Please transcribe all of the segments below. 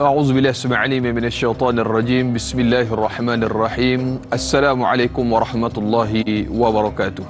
A'udzubillahi as-sami'alimi minasyaitanir rajim. Bismillahirrahmanirrahim. Assalamualaikum warahmatullahi wabarakatuh.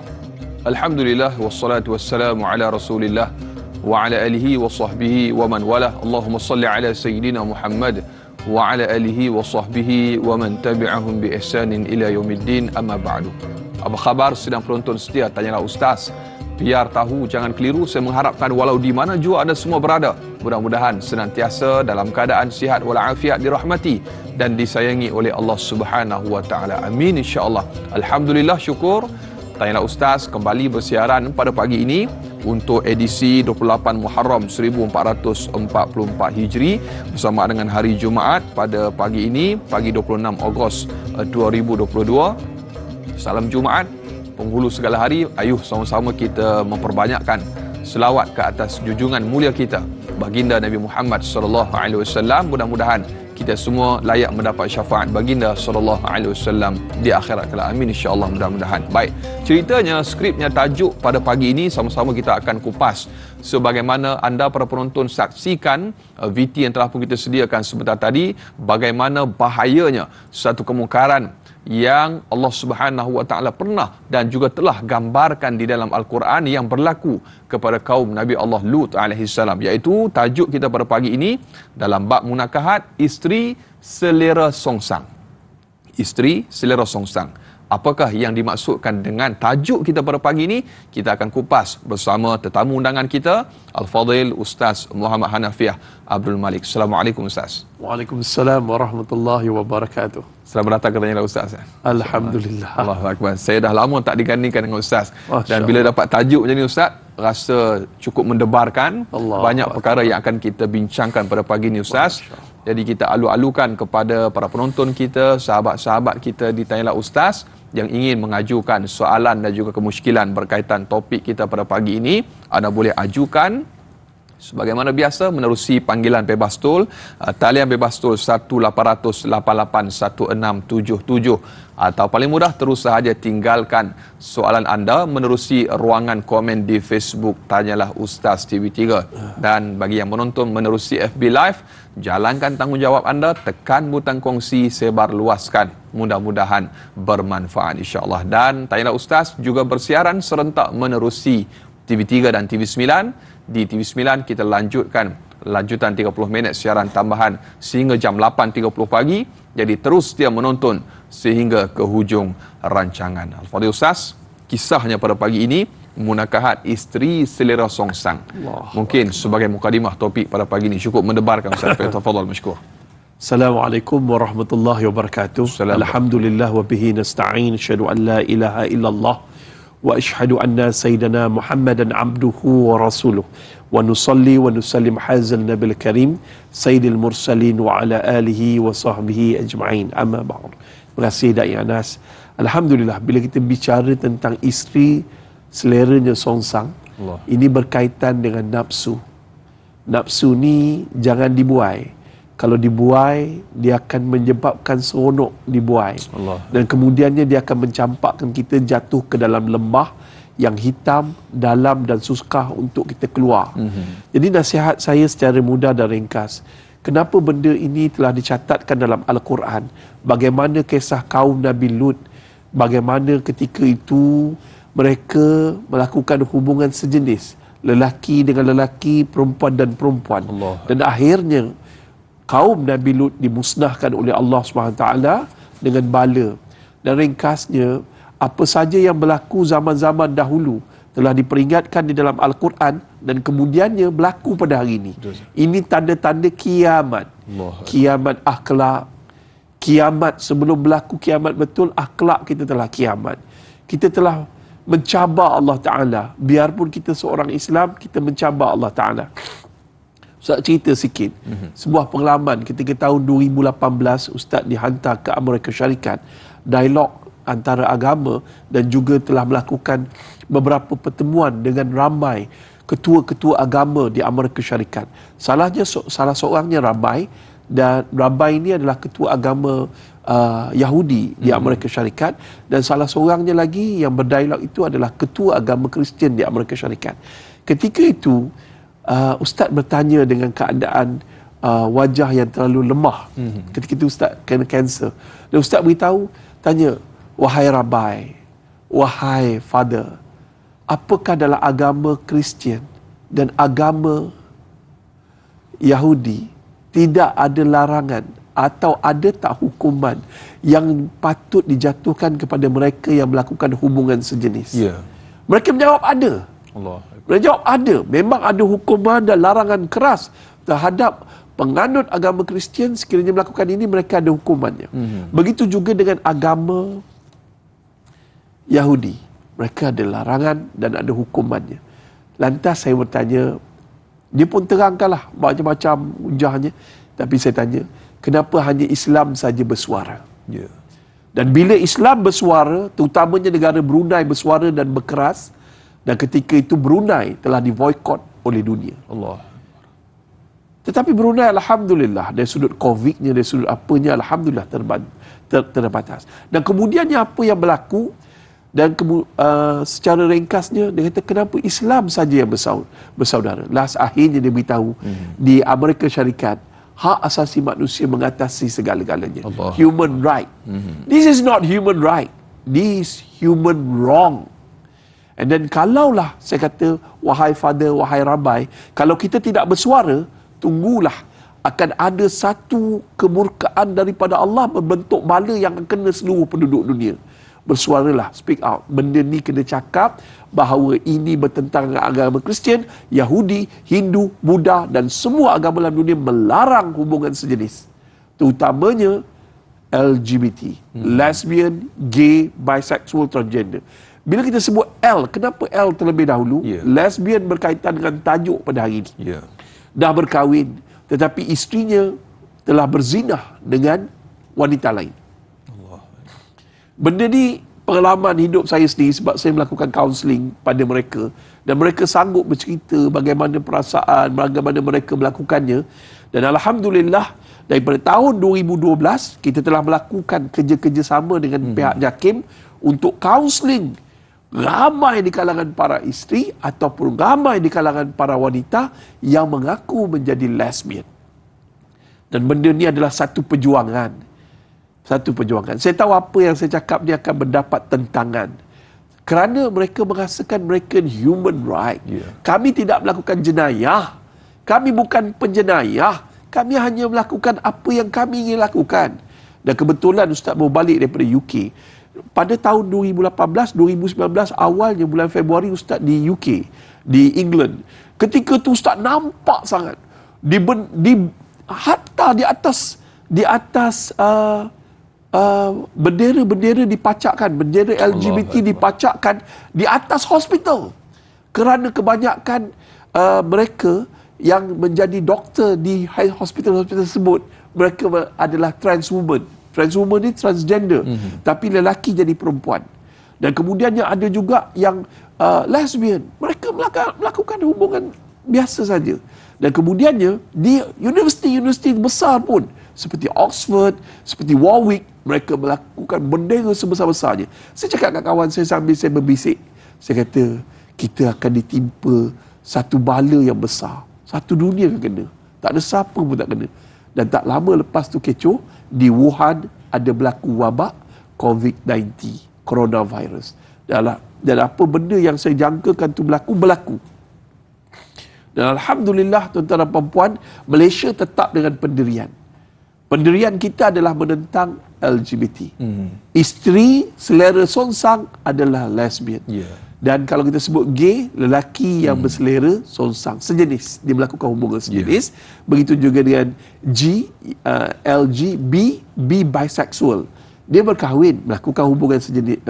Alhamdulillah wassalatu wassalamu ala Rasulillah wa ala alihi wa sahbihi wa man walah. Allahumma salli ala sayyidina Muhammad wa ala alihi wa sahbihi wa man tabi'ahum bi ihsanin ila yaumiddin. Amma ba'du. Apa khabar sedang penonton setia Tanyalah Ustaz? Biar tahu, jangan keliru, saya mengharapkan walau di mana jua anda semua berada, mudah-mudahan senantiasa dalam keadaan sihat walafiat, dirahmati dan disayangi oleh Allah Subhanahu Wa Taala. Amin, insya-Allah. Alhamdulillah, syukur Tanyalah Ustaz kembali bersiaran pada pagi ini untuk edisi 28 Muharram 1444 Hijri bersama dengan hari Jumaat pada pagi ini, pagi 26 Ogos 2022. Salam Jumaat. Penghulu segala hari, ayuh sama-sama kita memperbanyakkan selawat ke atas junjungan mulia kita, baginda Nabi Muhammad sallallahu alaihi wasallam. Mudah-mudahan kita semua layak mendapat syafaat baginda sallallahu alaihi wasallam di akhirat kelak. Amin, insya-Allah, mudah-mudahan. Baik, ceritanya, skripnya, tajuk pada pagi ini sama-sama kita akan kupas. Sebagaimana anda para penonton saksikan VT yang telah pun kita sediakan sebentar tadi, bagaimana bahayanya satu kemungkaran yang Allah Subhanahu Wa Taala pernah dan juga telah gambarkan di dalam Al-Quran yang berlaku kepada kaum Nabi Allah Lut alaihi salam, iaitu tajuk kita pada pagi ini dalam bab Munakahat, Isteri Selera Songsang. Isteri Selera Songsang. Apakah yang dimaksudkan dengan tajuk kita pada pagi ini? Kita akan kupas bersama tetamu undangan kita, Al-Fadhil Ustaz Muhammad Hanafiah Abdul Malik. Assalamualaikum Ustaz. Waalaikumsalam warahmatullahi wabarakatuh. Selamat datang katanya Ustaz. Alhamdulillah. Allahu Akbar. Saya dah lama tak digandingkan dengan Ustaz. Dan bila dapat tajuk macam ni Ustaz, rasa cukup mendebarkan. Banyak perkara yang akan kita bincangkan pada pagi ini Ustaz. Jadi kita alu-alukan kepada para penonton kita, sahabat-sahabat kita di Tanyalah Ustaz yang ingin mengajukan soalan dan juga kemusykilan berkaitan topik kita pada pagi ini. Anda boleh ajukan sebagaimana biasa menerusi panggilan bebas tol, talian bebas tol 1-800-88-1677, atau paling mudah terus sahaja tinggalkan soalan anda menerusi ruangan komen di Facebook Tanyalah Ustaz TV3, dan bagi yang menonton menerusi FB Live, jalankan tanggungjawab anda, tekan butang kongsi, sebar luaskan. Mudah-mudahan bermanfaat insya-Allah. Dan Tanyalah Ustaz juga bersiaran serentak menerusi TV3 dan TV9. Di TV9 kita lanjutan 30 minit siaran tambahan sehingga jam 8.30 pagi. Jadi terus dia menonton sehingga ke hujung rancangan. Al-Fadhil Ustaz, kisahnya pada pagi ini Munakahat, Isteri Selera Songsang. Mungkin sebagai mukadimah topik pada pagi ini cukup mendebarkan Ustaz. Tafadhal masykur. Assalamualaikum warahmatullahi wabarakatuh. Alhamdulillah wa bihi nasta'in, syadu an la ilaha illallah wa ashhadu anna sayyidana Muhammadan abduhu wa rasuluh, wa nusalli wa nusallim hazal nabil karim sayyidil mursalin wa ala alihi wa sahbihi ajma'in, amma ba'd. Terima kasih Dai Anas. Alhamdulillah, bila kita bicara tentang isteri seleranya songsang, ini berkaitan dengan nafsu. Nafsu ni jangan dibuai. Kalau dibuai, dia akan menyebabkan seronok dibuai. Dan kemudiannya dia akan mencampakkan kita jatuh ke dalam lembah yang hitam, dalam dan susah untuk kita keluar. Jadi nasihat saya secara mudah dan ringkas. Kenapa benda ini telah dicatatkan dalam Al-Quran? Bagaimana kisah kaum Nabi Lut? Bagaimana ketika itu mereka melakukan hubungan sejenis, lelaki dengan lelaki, perempuan dan perempuan. Dan akhirnya kaum Nabi Lut dimusnahkan oleh Allah SWT dengan bala. Dan ringkasnya, apa saja yang berlaku zaman-zaman dahulu telah diperingatkan di dalam Al-Quran dan kemudiannya berlaku pada hari ini. Ini tanda-tanda kiamat. Kiamat akhlak. Kiamat, sebelum berlaku kiamat betul, akhlak kita telah kiamat. Kita telah mencabar Allah Ta'ala. Biarpun kita seorang Islam, kita mencabar Allah Ta'ala. Ustaz cerita sikit, sebuah pengalaman ketika tahun 2018 Ustaz dihantar ke Amerika Syarikat, dialog antara agama, dan juga telah melakukan beberapa pertemuan dengan ramai ketua-ketua agama di Amerika Syarikat. Salah seorangnya Rabai, dan Rabai ini adalah ketua agama Yahudi di Amerika Syarikat, dan salah seorangnya lagi yang berdialog itu adalah ketua agama Kristian di Amerika Syarikat. Ketika itu Ustaz bertanya dengan keadaan wajah yang terlalu lemah. Ketika itu Ustaz kena kanser. Dan Ustaz beritahu, tanya, wahai Rabai, wahai Father, apakah dalam agama Kristian dan agama Yahudi tidak ada larangan atau ada tak hukuman yang patut dijatuhkan kepada mereka yang melakukan hubungan sejenis? Ya. Mereka menjawab ada. Allah. Mereka jawab ada. Memang ada hukuman dan larangan keras terhadap penganut agama Kristian, sekiranya melakukan ini mereka ada hukumannya. Begitu juga dengan agama Yahudi. Mereka ada larangan dan ada hukumannya. Lantas saya bertanya, dia pun terangkanlah macam-macam hujahnya, tapi saya tanya, kenapa hanya Islam saja bersuara? Yeah. Dan bila Islam bersuara, terutamanya negara Brunei bersuara dan berkeras, dan ketika itu Brunei telah diboikot oleh dunia. Allah. Tetapi Brunei, alhamdulillah, dari sudut COVID-nya, dari sudut apanya, alhamdulillah terbatas. Dan kemudiannya apa yang berlaku, dan secara ringkasnya dia kata, kenapa Islam saja yang bersaudara? Akhirnya dia beritahu, di Amerika Syarikat, hak asasi manusia mengatasi segala-galanya. Allah. Human right. This is not human right. This is human wrong. And then kalaulah, saya kata, wahai Father, wahai Rabai, kalau kita tidak bersuara, tunggulah akan ada satu kemurkaan daripada Allah berbentuk bala yang akan kena seluruh penduduk dunia. Bersuaralah, speak out. Benda ni kena cakap bahawa ini bertentangan dengan agama Kristian, Yahudi, Hindu, Buddha dan semua agama dalam dunia melarang hubungan sejenis, terutamanya LGBT, lesbian, gay, bisexual, transgender. Bila kita sebut L, kenapa L terlebih dahulu? Lesbian berkaitan dengan tajuk pada hari ini. Dah berkahwin tetapi isterinya telah berzinah dengan wanita lain. Benda ni pengalaman hidup saya sendiri sebab saya melakukan kaunseling pada mereka, dan mereka sanggup bercerita bagaimana perasaan, bagaimana mereka melakukannya. Dan alhamdulillah daripada tahun 2012 kita telah melakukan kerja-kerja sama dengan pihak Jakim untuk kaunseling ramai di kalangan para isteri ataupun ramai di kalangan para wanita yang mengaku menjadi lesbian. Dan benda ni adalah satu perjuangan. Saya tahu apa yang saya cakap ni akan mendapat tentangan, kerana mereka merasakan mereka human right. Kami tidak melakukan jenayah. Kami bukan penjenayah. Kami hanya melakukan apa yang kami ingin lakukan. Dan kebetulan Ustaz baru balik daripada UK. Pada tahun 2018, 2019 awalnya bulan Februari Ustaz di UK, di England. Ketika tu Ustaz nampak sangat hatta di atas bendera-bendera dipacakkan, bendera LGBT dipacakkan di atas hospital, kerana kebanyakan mereka yang menjadi doktor di hospital-hospital tersebut, mereka adalah transwoman. Transwoman ni transgender, tapi lelaki jadi perempuan. Dan kemudiannya ada juga yang lesbian, mereka melakukan hubungan biasa saja. Dan kemudiannya di universiti-universiti besar pun seperti Oxford, seperti Warwick, mereka melakukan bendera sebesar-besarnya. Saya cakap dengan kawan saya sambil saya berbisik. Saya kata, kita akan ditimpa satu bala yang besar. Satu dunia akan kena. Tak ada siapa pun tak kena. Dan tak lama lepas tu kecoh, di Wuhan ada berlaku wabak COVID-19, coronavirus. Dan apa benda yang saya jangkakan tu berlaku. Dan alhamdulillah tuan-tuan dan puan, Malaysia tetap dengan pendirian. Pendirian kita adalah menentang LGBT. Isteri Selera Songsang adalah lesbian. Dan kalau kita sebut gay, lelaki yang berselera songsang, sejenis, dia melakukan hubungan sejenis. Begitu juga dengan LG, B bisexual. Dia berkahwin, melakukan hubungan sejenis,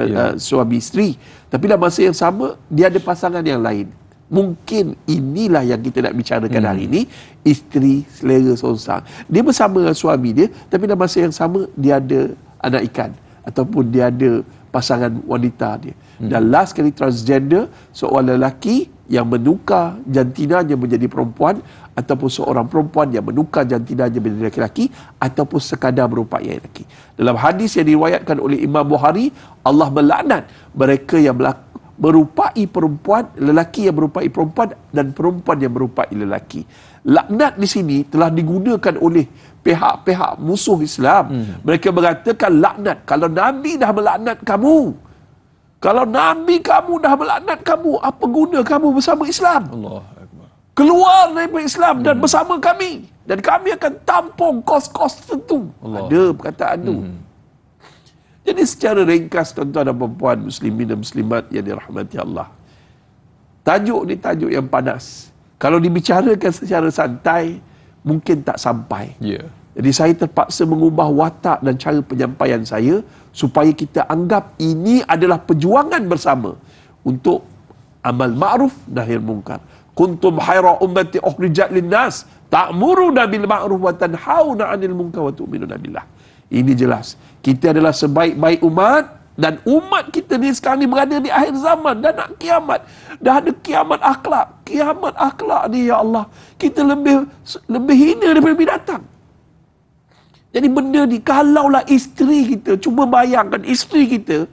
suami isteri. Tapi dalam masa yang sama, dia ada pasangan yang lain. Mungkin inilah yang kita nak bicarakan hari ini, isteri selera songsang. Dia bersama dengan suami dia, tapi dalam masa yang sama dia ada anak ikan ataupun dia ada pasangan wanita dia. Dan last sekali transgender, seorang lelaki yang menukar jantinanya menjadi perempuan ataupun seorang perempuan yang menukar jantinanya menjadi lelaki ataupun sekadar berupa lelaki. Dalam hadis yang diriwayatkan oleh Imam Bukhari, Allah melaknat mereka yang merupai perempuan, lelaki yang merupai perempuan dan perempuan yang merupai lelaki. Laknat di sini telah digunakan oleh pihak-pihak musuh Islam. Mereka mengatakan laknat. Kalau Nabi dah melaknat kamu, apa guna kamu bersama Islam? Allah Akbar. Keluar daripada Islam dan bersama kami. Dan kami akan tampung kos-kos tertentu. Allah. Ada perkataan itu. Jadi secara ringkas, tuan-tuan dan puan-puan, muslimin dan muslimat yang dirahmati Allah, tajuk ni tajuk yang panas. Kalau dibicarakan secara santai, mungkin tak sampai. Jadi saya terpaksa mengubah watak dan cara penyampaian saya supaya kita anggap ini adalah perjuangan bersama untuk amal ma'ruf nahi munkar. Kuntum khaira ummati ukhrijat linnas ta'muruna bil ma'ruf wa tanhauna 'anil munkar wa tu'minuna billah. Ini jelas. Kita adalah sebaik-baik umat dan umat kita ni sekarang ni berada di akhir zaman dan nak kiamat. Dah ada kiamat akhlak. Kiamat akhlak ni, ya Allah, kita lebih hina daripada binatang. Jadi benda ni, kalaulah isteri kita, cuba bayangkan isteri kita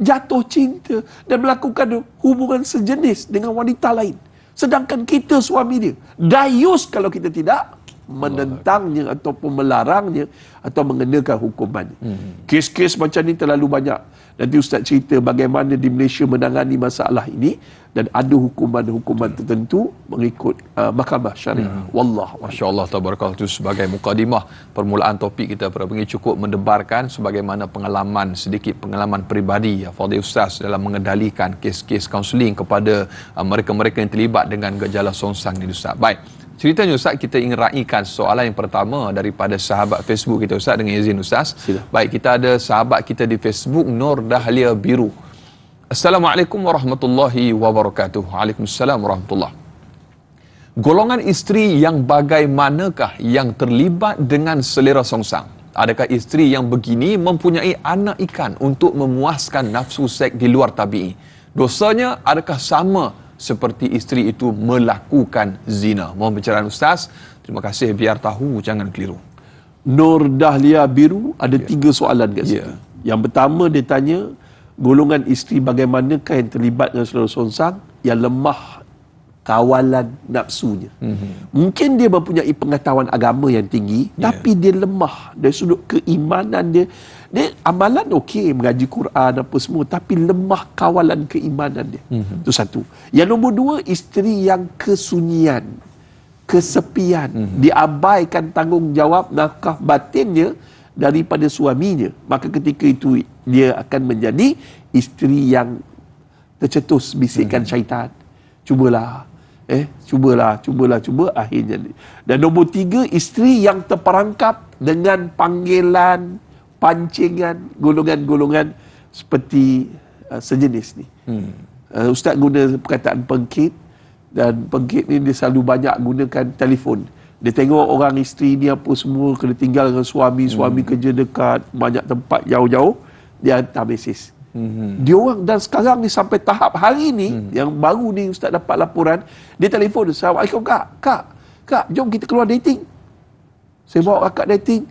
jatuh cinta dan melakukan hubungan sejenis dengan wanita lain, sedangkan kita suami dia, dayus kalau kita tidak menentangnya ataupun melarangnya atau mengenakan hukumannya. Kes-kes macam ni terlalu banyak. Nanti Ustaz cerita bagaimana di Malaysia menangani masalah ini dan ada hukuman-hukuman tertentu mengikut mahkamah syariah. Wallahu a'lam. Masya-Allah, tabarakallah. Itu sebagai mukadimah permulaan topik kita pada pagi cukup mendebarkan sebagaimana pengalaman, sedikit pengalaman peribadi Fadhil Ustaz dalam mengendalikan kes-kes kaunseling kepada mereka-mereka yang terlibat dengan gejala songsang ni, Ustaz. Baik. Ceritanya Ustaz, kita ingin raikan soalan yang pertama daripada sahabat Facebook kita, Ustaz, dengan izin Ustaz. Sila. Baik, kita ada sahabat kita di Facebook, Nur Dahlia Biru. Assalamualaikum warahmatullahi wabarakatuh. Waalaikumsalam warahmatullahi. Golongan isteri yang bagaimanakah yang terlibat dengan selera songsang? Adakah isteri yang begini mempunyai anak ikan untuk memuaskan nafsu seks di luar tabii? Dosanya adakah sama seperti isteri itu melakukan zina? Mohon pencerahan Ustaz. Terima kasih. Biar tahu, jangan keliru. Nur Dahlia Biru ada tiga soalan kat situ. Yang pertama dia tanya, golongan isteri bagaimanakah yang terlibat dengan selera songsang? Yang lemah kawalan nafsunya. Mungkin dia mempunyai pengetahuan agama yang tinggi, tapi dia lemah dari sudut keimanan dia. Dia amalan okey, mengaji Quran apa semua, tapi lemah kawalan keimanan dia. Itu satu. Yang nombor dua, isteri yang kesunyian, kesepian, diabaikan tanggungjawab nafkah batinnya daripada suaminya. Maka ketika itu dia akan menjadi isteri yang tercetus bisikan syaitan. Cubalah, akhirnya. Dan nombor tiga, isteri yang terperangkap dengan panggilan, pancingan, golongan-golongan seperti sejenis ni. Ustaz guna perkataan pengkit, dan pengkit ni dia selalu banyak gunakan telefon. Dia tengok orang isteri ni apa semua, kena tinggal dengan suami, suami kerja dekat, banyak tempat jauh-jauh, dia hantar mesej. Dia orang, dan sekarang ni sampai tahap hari ni, yang baru ni Ustaz dapat laporan, dia telefon, "Assalamualaikum kak, jom kita keluar dating. Saya bawa kakak dating."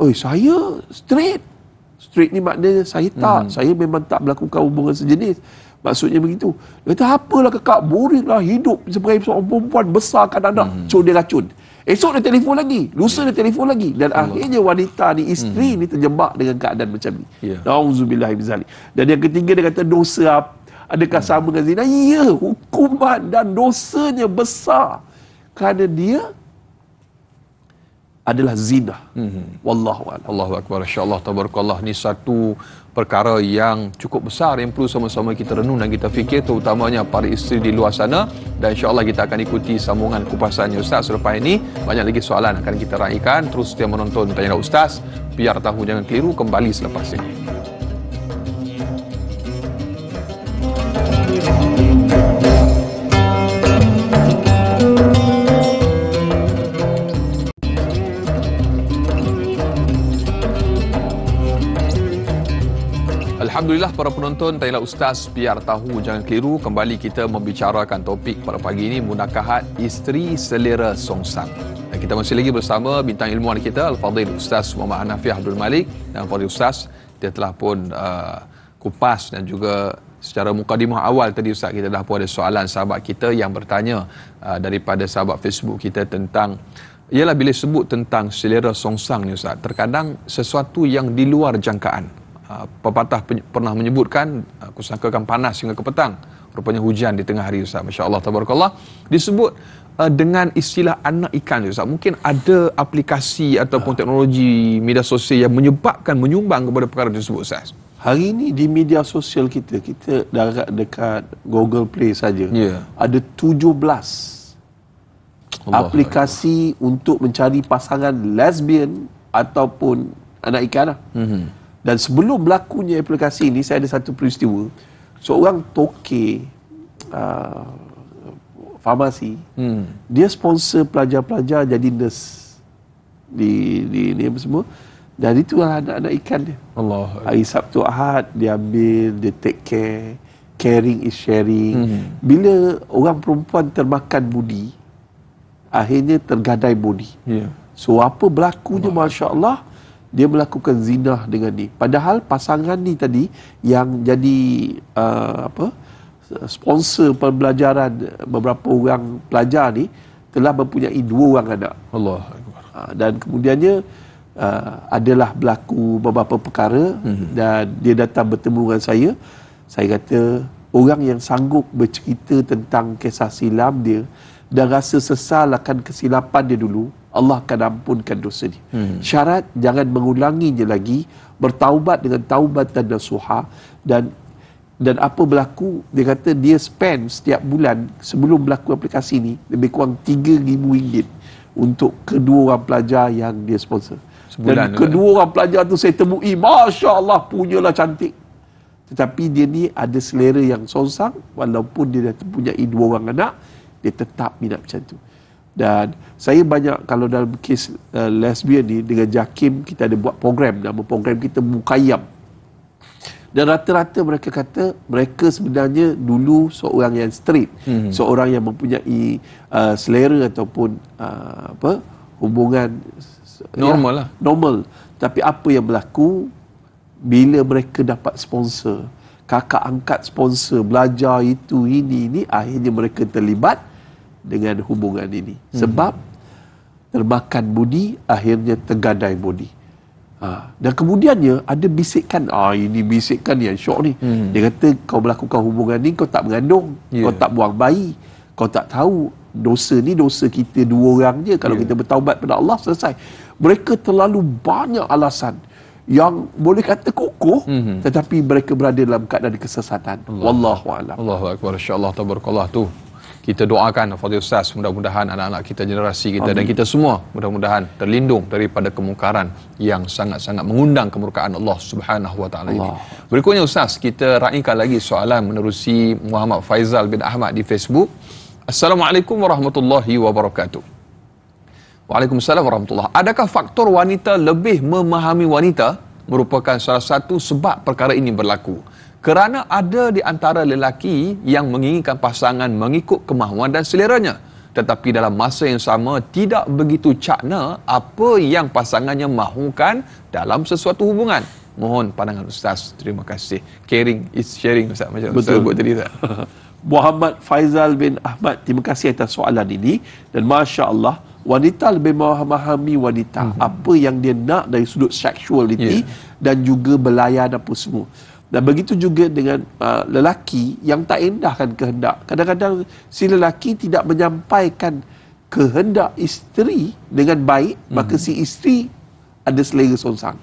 "Oi, saya straight ni maknanya saya tak, saya memang tak melakukan hubungan sejenis." Maksudnya begitu. Dia kata, "Apalah kakak, boring lah hidup sebagai seorang perempuan, besarkan anak." So dia racun. Esok dia telefon lagi, lusa dia telefon lagi, dan akhirnya wanita ni, isteri ni terjebak dengan keadaan macam ni. Nauzubillah min zalik. Dan yang ketiga dia kata, dosa adakah sama dengan zina? Ya, hukuman dan dosanya besar kerana dia adalah zina. Wallahu a'lam. Allahu akbar. Insya-Allah tabarakallah, ni satu perkara yang cukup besar yang perlu sama-sama kita renung dan kita fikir, terutamanya para isteri di luar sana, dan insya-Allah kita akan ikuti sambungan kupasannya Ustaz selepas ini. Banyak lagi soalan akan kita raikan. Terus setia menonton Tanyalah Ustaz, biar tahu jangan keliru, kembali selepas ini. Alhamdulillah para penonton Tanyalah Ustaz, biar tahu jangan keliru. Kembali kita membicarakan topik pada pagi ini, Munakahat Isteri Selera Songsang. Dan kita masih lagi bersama bintang ilmuwan kita, Al-Fadhil Ustaz Muhammad Hanafiah Abdul Malik. Dan Al-Fadhil Ustaz, dia telah pun kupas dan juga Secara mukadimah awal tadi Ustaz, kita dah pun ada soalan sahabat kita yang bertanya daripada sahabat Facebook kita tentang, ialah bila sebut tentang selera songsang ni Ustaz, terkadang sesuatu yang di luar jangkaan. Pepatah pernah menyebutkan, aku sangkakan panas hingga ke petang, rupanya hujan di tengah hari Ustaz. Masya-Allah, tabarakallah. Disebut dengan istilah anak ikan Ustaz. Mungkin ada aplikasi ataupun teknologi media sosial yang menyebabkan, menyumbang kepada perkara tersebut Ustaz. Hari ini di media sosial kita, kita dekat Google Play saja, ada 17 aplikasi untuk mencari pasangan lesbian ataupun anak ikan lah. Dan sebelum berlakunya aplikasi ini, saya ada satu peristiwa. Seorang toke farmasi, dia sponsor pelajar-pelajar jadi nurse di ni semua. Dan itulah anak-anak ikan dia. Allah. Hari Sabtu Ahad dia ambil, dia take care. Caring is sharing. Bila orang perempuan termakan budi, akhirnya tergadai budi. So apa berlakunya, masya-Allah, dia melakukan zina dengan ni. Padahal pasangan ni tadi yang jadi sponsor pembelajaran beberapa orang pelajar ni telah mempunyai 2 orang anak. Allah. Dan kemudiannya adalah berlaku beberapa perkara, dan dia datang bertemu dengan saya. Saya kata orang yang sanggup bercerita tentang kisah silam dia dan rasa sesal akan kesilapan dia dulu, Allah akan ampunkan dosa dia. Syarat jangan mengulanginya lagi, bertaubat dengan taubat dan nasuha. Dan apa berlaku, dia kata dia spend setiap bulan sebelum berlaku aplikasi ni lebih kurang RM3,000 untuk kedua orang pelajar yang dia sponsor. Sebulan. Dan kedua orang pelajar tu saya temui, masya-Allah, punyalah cantik. Tetapi dia ni ada selera yang songsang, walaupun dia dah mempunyai 2 orang anak, dia tetap minat macam tu. Dan saya banyak, kalau dalam kes lesbian ni, dengan Jakim kita ada buat program, nama program kita Mukhayyam. Dan rata-rata mereka kata mereka sebenarnya dulu seorang yang straight, seorang yang mempunyai selera ataupun hubungan normal lah. Normal. Tapi apa yang berlaku bila mereka dapat sponsor, kakak angkat sponsor belajar itu ini, akhirnya mereka terlibat dengan hubungan ini. Sebab termakan budi, akhirnya tergadai budi. Dan kemudiannya ada bisikan, ini bisikan yang syok ni. Dia kata kau melakukan hubungan ni, kau tak mengandung, kau tak buang bayi, kau tak tahu. Dosa ni dosa kita 2 orang je. Kalau kita bertaubat pada Allah, selesai. Mereka terlalu banyak alasan yang boleh kata kokoh, tetapi mereka berada dalam keadaan kesesatan. Wallahu a'lam. Allahu akbar. Insya-Allah, tabarakallah tu. Kita doakan Fadil Ustaz, mudah-mudahan anak-anak kita, generasi kita, amin, dan kita semua mudah-mudahan terlindung daripada kemungkaran yang sangat-sangat mengundang kemurkaan Allah Subhanahu Wa Taala ini. Berikutnya Ustaz, kita raikan lagi soalan menerusi Muhammad Faizal bin Ahmad di Facebook. Assalamualaikum warahmatullahi wabarakatuh. Waalaikumsalam warahmatullahi. Adakah faktor wanita lebih memahami wanita merupakan salah satu sebab perkara ini berlaku? Kerana ada di antara lelaki yang menginginkan pasangan mengikut kemahuan dan seleranya, tetapi dalam masa yang sama tidak begitu cakna apa yang pasangannya mahukan dalam sesuatu hubungan. Mohon pandangan Ustaz. Terima kasih. Caring is sharing Ustaz, macam betul Ustaz buat tadi Ustaz. Muhammad Faizal bin Ahmad, terima kasih atas soalan ini. Dan masya-Allah, wanita lebih memahami wanita, apa yang dia nak dari sudut seksualiti, dan juga belayan apa semua. Dan begitu juga dengan lelaki yang tak endahkan kehendak. Kadang-kadang si lelaki tidak menyampaikan kehendak isteri dengan baik, maka si isteri ada selera songsang.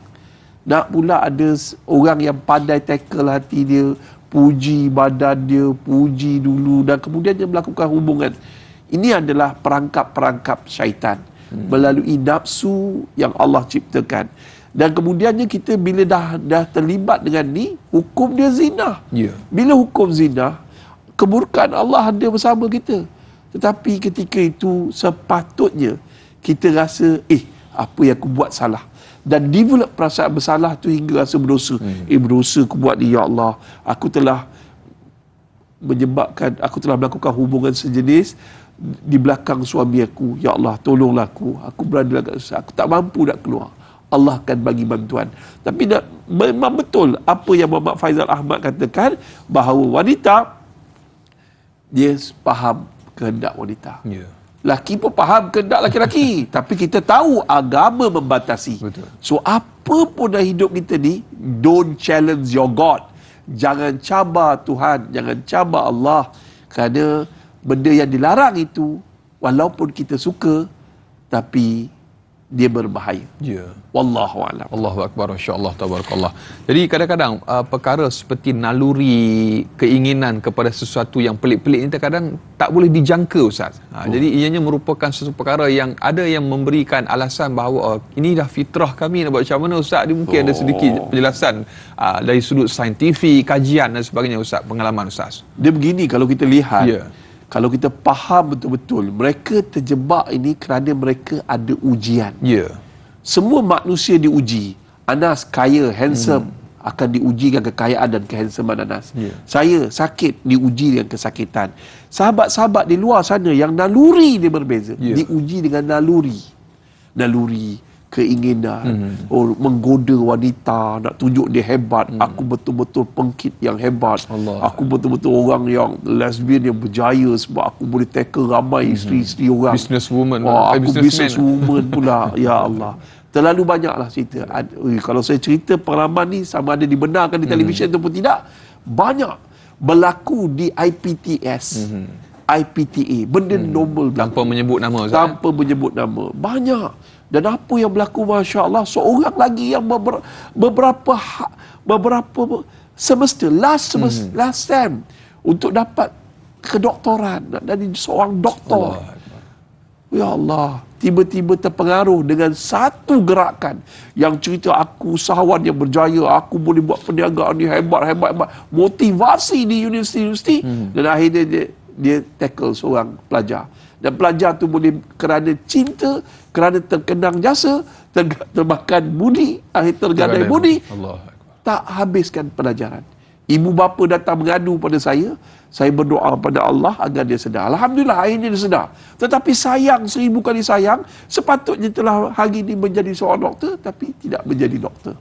Nak pula ada orang yang pandai tackle hati dia, puji badan dia, puji dulu, dan kemudian dia melakukan hubungan. Ini adalah perangkap-perangkap syaitan melalui nafsu yang Allah ciptakan. Dan kemudiannya kita bila dah terlibat dengan ni, hukum dia zina. Bila hukum zina, kemurkaan Allah ada bersama kita. Tetapi ketika itu sepatutnya kita rasa, apa yang aku buat salah, dan develop perasaan bersalah tu hingga rasa berdosa. Berdosa aku buat ni, ya Allah, aku telah melakukan hubungan sejenis di belakang suami aku. Ya Allah, tolonglah aku berada, aku tak mampu nak keluar. Allah akan bagi bantuan. Tapi memang betul apa yang Muhammad Faizal Ahmad katakan, bahawa wanita, dia faham kehendak wanita. Ya. Laki pun faham kehendak laki-laki. Tapi kita tahu agama membatasi. Betul. So, apa pun dalam hidup kita ni, don't challenge your God. Jangan cabar Tuhan, jangan cabar Allah. Kerana benda yang dilarang itu, walaupun kita suka, tapi dia berbahaya. Ya. Wallahu a'lam. Allahu akbar, insya-Allah, tabarakallah. Jadi kadang-kadang perkara seperti naluri, keinginan kepada sesuatu yang pelik-pelik ni terkadang tak boleh dijangka, ustaz. Jadi ianya merupakan sesuatu perkara yang ada yang memberikan alasan bahawa ini dah fitrah kami nak buat macam mana, ustaz. Dia mungkin ada sedikit penjelasan dari sudut saintifik, kajian dan sebagainya, ustaz, pengalaman ustaz. Dia begini, kalau kita lihat, ya. Kalau kita faham betul-betul, mereka terjebak ini kerana mereka ada ujian. Ya. Semua manusia diuji. Anas kaya, handsome, akan diuji dengan kekayaan dan kehandsoman Anas. Ya. Saya sakit, diuji dengan kesakitan. Sahabat-sahabat di luar sana yang naluri dia berbeza, ya. Diuji dengan naluri. Naluri, keinginan, menggoda wanita, nak tunjuk dia hebat, aku betul-betul pengkit yang hebat, Allah. Aku betul-betul orang yang lesbian yang berjaya sebab aku boleh tackle ramai isteri-isteri orang. Businesswoman. Wah, aku businesswoman pula. Ya Allah. Terlalu banyaklah cerita. Kalau saya cerita pengalaman ni, sama ada dibenarkan di televisyen ataupun tidak, banyak berlaku di IPTS. IPTA. Benda normal berlaku. Tanpa menyebut nama, ustaz. Tanpa menyebut nama. Banyak. Dan apa yang berlaku, Masya Allah, seorang lagi yang beberapa semester, last term, untuk dapat kedoktoran, dari seorang doktor. Allah. Ya Allah, tiba-tiba terpengaruh dengan satu gerakan yang cerita aku usahawan yang berjaya, aku boleh buat perniagaan ni hebat. Motivasi di universiti-universiti. Dan akhirnya dia tackle seorang pelajar. Dan pelajar tu boleh kerana cinta, kerana terkenang jasa, termakan budi, akhirnya tergadai budi, tak habiskan pelajaran. Ibu bapa datang mengadu pada saya berdoa pada Allah agar dia sedar. Alhamdulillah, akhirnya dia sedar. Tetapi sayang, seribu kali sayang, sepatutnya telah hari ini menjadi seorang doktor, tapi tidak menjadi doktor.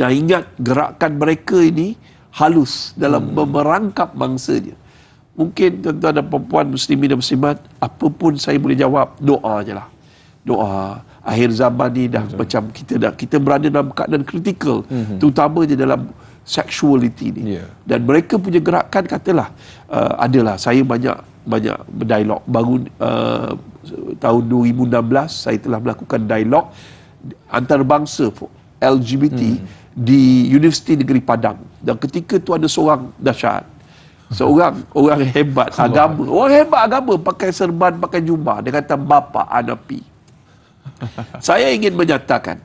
Dan ingat, gerakan mereka ini halus dalam memerangkap bangsa dia. Mungkin tuan-tuan dan perempuan, muslimin dan muslimat, apa pun saya boleh jawab, doa je lah. Doa. Akhir zaman ni dah macam kita berada dalam keadaan kritikal, terutamanya dalam seksualiti ni. Yeah. Dan mereka punya gerakan, katalah, adalah saya banyak berdialog. Baru tahun 2016 saya telah melakukan dialog antarabangsa LGBT di Universiti Negeri Padang. Dan ketika tu ada seorang dahsyat, Seorang hebat agama. Orang hebat agama, pakai serban, pakai jubah. Dia kata, Bapa Hanafi, saya ingin menyatakan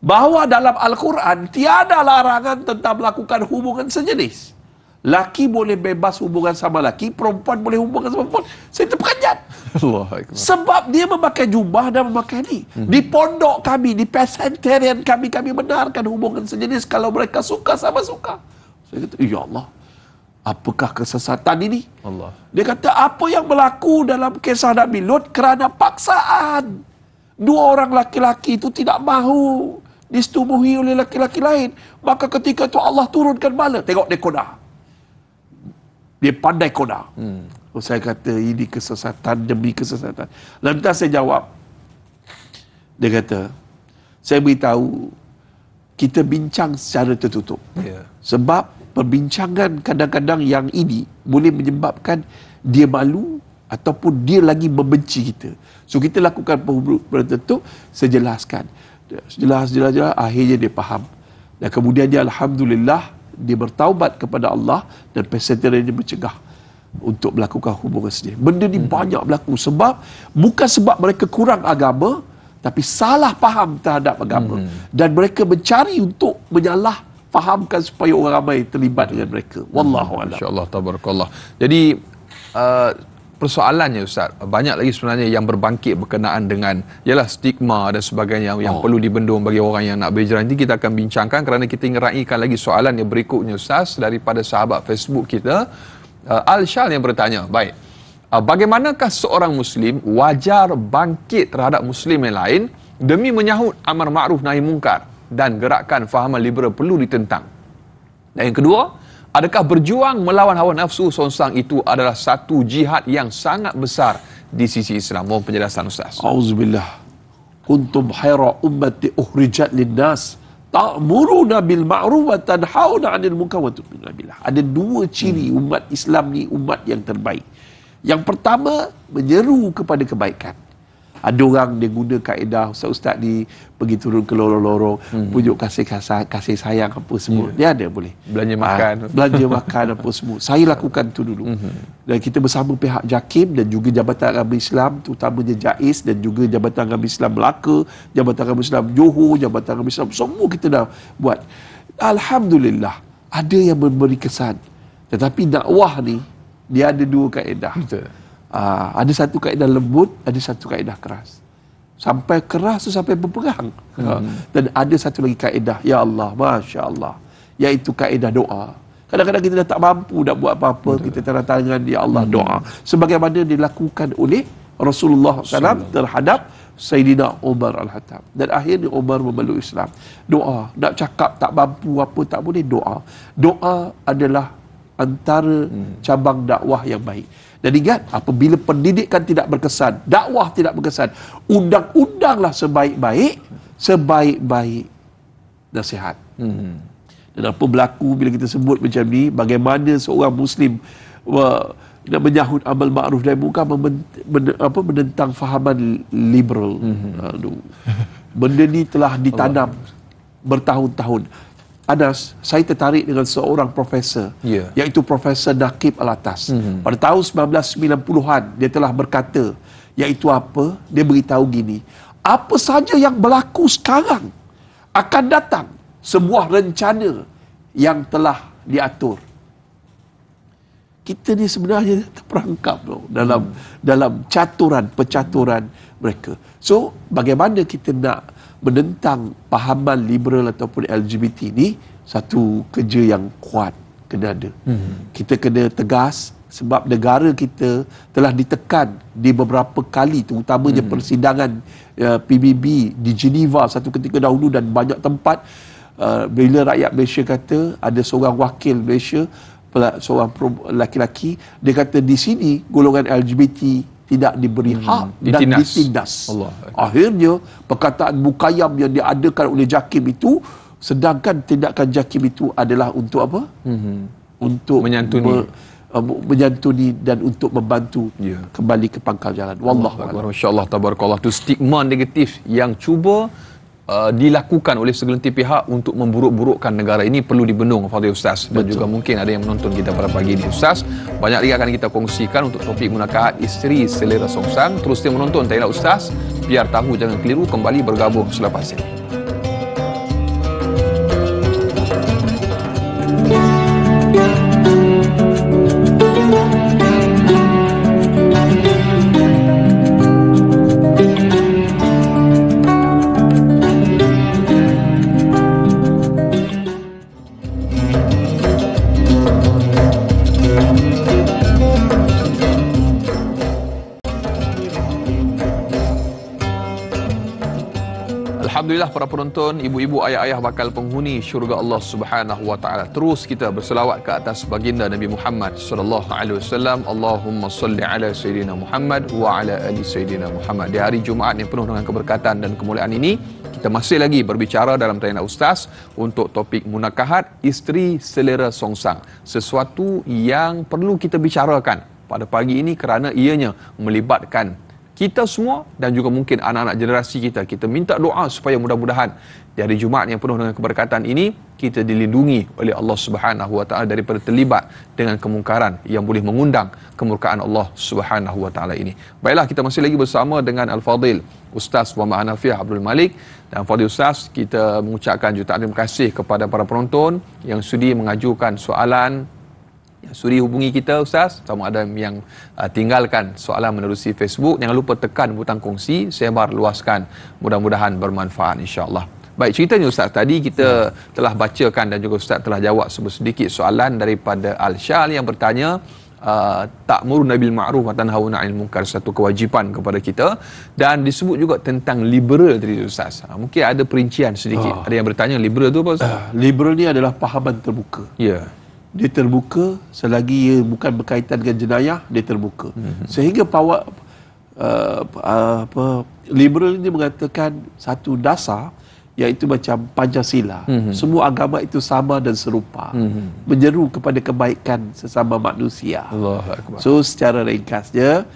bahawa dalam Al-Quran tiada larangan tentang melakukan hubungan sejenis. Laki boleh bebas hubungan sama laki, perempuan boleh hubungan sama perempuan. Saya terperanjat. Sebab dia memakai jubah dan memakai ni. Di pondok kami, di pesantren kami, kami benarkan hubungan sejenis kalau mereka suka sama suka. Saya kata, ya Allah, apakah kesesatan ini? Allah. Dia kata, apa yang berlaku dalam kisah Nabi Lut kerana paksaan. Dua orang laki-laki itu tidak mahu disetubuhi oleh laki-laki lain. Maka ketika itu Allah turunkan bala. Tengok dia koda. Dia pandai koda. Saya kata, ini kesesatan demi kesesatan. Lantas saya jawab. Dia kata, saya beritahu, kita bincang secara tertutup. Yeah. Sebab perbincangan kadang-kadang yang ini boleh menyebabkan dia malu ataupun dia lagi membenci kita. So kita lakukan perbualan tertentu, sejelaskan. Jelas, akhirnya dia faham. Dan kemudian dia, alhamdulillah, dia bertaubat kepada Allah dan pesantren dia mencegah untuk melakukan hubungan sendiri. Benda ni banyak berlaku sebab bukan sebab mereka kurang agama, tapi salah faham terhadap agama dan mereka mencari untuk menyalah fahamkan supaya orang ramai terlibat dengan mereka. Wallahu a'lam. Insya-Allah, tabarakallah. Jadi persoalannya, ustaz, banyak lagi sebenarnya yang berbangkit berkenaan dengan ialah stigma dan sebagainya yang perlu dibendung bagi orang yang nak berhijrah. Nanti kita akan bincangkan kerana kita ngeraihkan lagi soalan yang berikutnya, ustaz, daripada sahabat Facebook kita, Al-Syal yang bertanya. Baik. Bagaimanakah seorang muslim wajar bangkit terhadap muslim yang lain demi menyahut amar ma'ruf nahi mungkar dan gerakan fahaman liberal perlu ditentang. Dan yang kedua, adakah berjuang melawan hawa nafsu sonsang itu adalah satu jihad yang sangat besar di sisi Islam? Mohon penjelasan Ustaz. Auzubillah. Kuntum khaira ummati ukhrijat linnas ta'muruna bil ma'ruf wa tanhauna 'anil munkar wa tu'minuna billah. Ada dua ciri umat Islam ni umat yang terbaik. Yang pertama, menyeru kepada kebaikan. Ada orang dia guna kaedah ustaz-ustaz ni pergi turun ke lorong-lorong, pujuk kasih sayang apa semua. Dia ada boleh. Belanja makan. Belanja makan apa semua. Saya lakukan tu dulu. Dan kita bersama pihak Jakim dan juga Jabatan Agama Islam, terutamanya JAIS dan juga Jabatan Agama Islam Melaka, Jabatan Agama Islam Johor, Jabatan Agama Islam, semua kita dah buat. Alhamdulillah, ada yang memberi kesan. Tetapi dakwah ni, dia ada dua kaedah. Betul. Ada satu kaedah lembut, ada satu kaedah keras. Sampai keras tu sampai berperang. Dan ada satu lagi kaedah, ya Allah, Masya Allah, iaitu kaedah doa. Kadang-kadang kita dah tak mampu nak buat apa-apa, betul. Kita tanda tangan, ya Allah, doa. Sebagaimana dilakukan oleh Rasulullah SAW terhadap Sayyidina Umar Al-Khattab. Dan akhirnya Umar memeluk Islam. Doa, nak cakap tak mampu apa, tak boleh, doa. Doa adalah antara cabang dakwah yang baik. Dan ingat, apabila pendidikan tidak berkesan, dakwah tidak berkesan, undang-undanglah sebaik-baik, sebaik-baik nasihat. Dan apa berlaku bila kita sebut macam ni, bagaimana seorang Muslim nak menyahut amal ma'ruf dan munkar menentang fahaman liberal. Aduh. Benda ni telah ditanam bertahun-tahun. Anas, saya tertarik dengan seorang profesor, iaitu Profesor Nakib Alatas. Pada tahun 1990-an, dia telah berkata, iaitu apa? Dia beritahu gini, apa saja yang berlaku sekarang akan datang sebuah rencana yang telah diatur. Kita ni sebenarnya terperangkap dalam caturan-pecaturan mereka. So, bagaimana kita nak menentang pahaman liberal ataupun LGBT ni, satu kerja yang kuat kena ada. Kita kena tegas sebab negara kita telah ditekan di beberapa kali, terutamanya persidangan PBB di Geneva satu ketika dahulu, dan banyak tempat bila rakyat Malaysia kata, ada seorang wakil Malaysia, seorang lelaki-lelaki, dia kata di sini golongan LGBT tidak diberi hak dan ditindas. Allah. Akhirnya perkataan Mukhayyam yang diadakan oleh Jakim itu, sedangkan tindakan Jakim itu adalah untuk apa? Untuk menyantuni, menyantuni dan untuk membantu kembali ke pangkal jalan. Wallahu a'lam. Masya-Allah, tabarakallah. Itu stigma negatif yang cuba dilakukan oleh segelintir pihak untuk memburuk-burukkan negara ini perlu dibendung, Fadil Ustaz. Dan juga mungkin ada yang menonton kita pada pagi ini, Ustaz. Banyak lagi akan kita kongsikan untuk topik Munakahat Isteri Selera Songsang. Terus dia menonton Tanyalah Ustaz, biar tahu jangan keliru, kembali bergabung selepas ini. Alhamdulillah, para penonton, ibu-ibu, ayah-ayah bakal penghuni syurga Allah Subhanahu wa taala. Terus kita berselawat ke atas baginda Nabi Muhammad sallallahu alaihi wasallam. Allahumma salli ala sayidina Muhammad wa ala ali sayidina Muhammad. Di hari Jumaat yang penuh dengan keberkatan dan kemuliaan ini, kita masih lagi berbicara dalam Tanyalah Ustaz untuk topik Munakahat Isteri Selera Songsang. Sesuatu yang perlu kita bicarakan pada pagi ini kerana ianya melibatkan kita semua dan juga mungkin anak-anak generasi kita. Kita minta doa supaya mudah-mudahan di hari Jumaat yang penuh dengan keberkatan ini, kita dilindungi oleh Allah Subhanahu wa taala daripada terlibat dengan kemungkaran yang boleh mengundang kemurkaan Allah Subhanahu wa taala ini. Baiklah, kita masih lagi bersama dengan Al-Fadil Ustaz Muhammad Hanafiah Abdul Malik. Dan Fadil Ustaz, kita mengucapkan jutaan terima kasih kepada para penonton yang sudi mengajukan soalan, yang sudi hubungi kita, Ustaz. Sama ada yang tinggalkan soalan menerusi Facebook, jangan lupa tekan butang kongsi, sebar luaskan, mudah-mudahan bermanfaat insya-Allah. Baik, ceritanya Ustaz, tadi kita telah bacakan dan juga Ustaz telah jawab sedikit soalan daripada Al-Syal yang bertanya, ta'muruna bil ma'ruf wa tanhauna 'anil munkar, satu kewajipan kepada kita. Dan disebut juga tentang liberal tadi Ustaz. Mungkin ada perincian sedikit. Ada yang bertanya liberal tu apa Ustaz? Liberal ni adalah pahaman terbuka. Ya. Yeah. Dia terbuka selagi ia bukan berkaitan dengan jenayah, dia terbuka. Sehingga power liberal ini mengatakan satu dasar iaitu macam Pancasila. Semua agama itu sama dan serupa, menyeru kepada kebaikan sesama manusia. Allahuakbar. So secara ringkasnya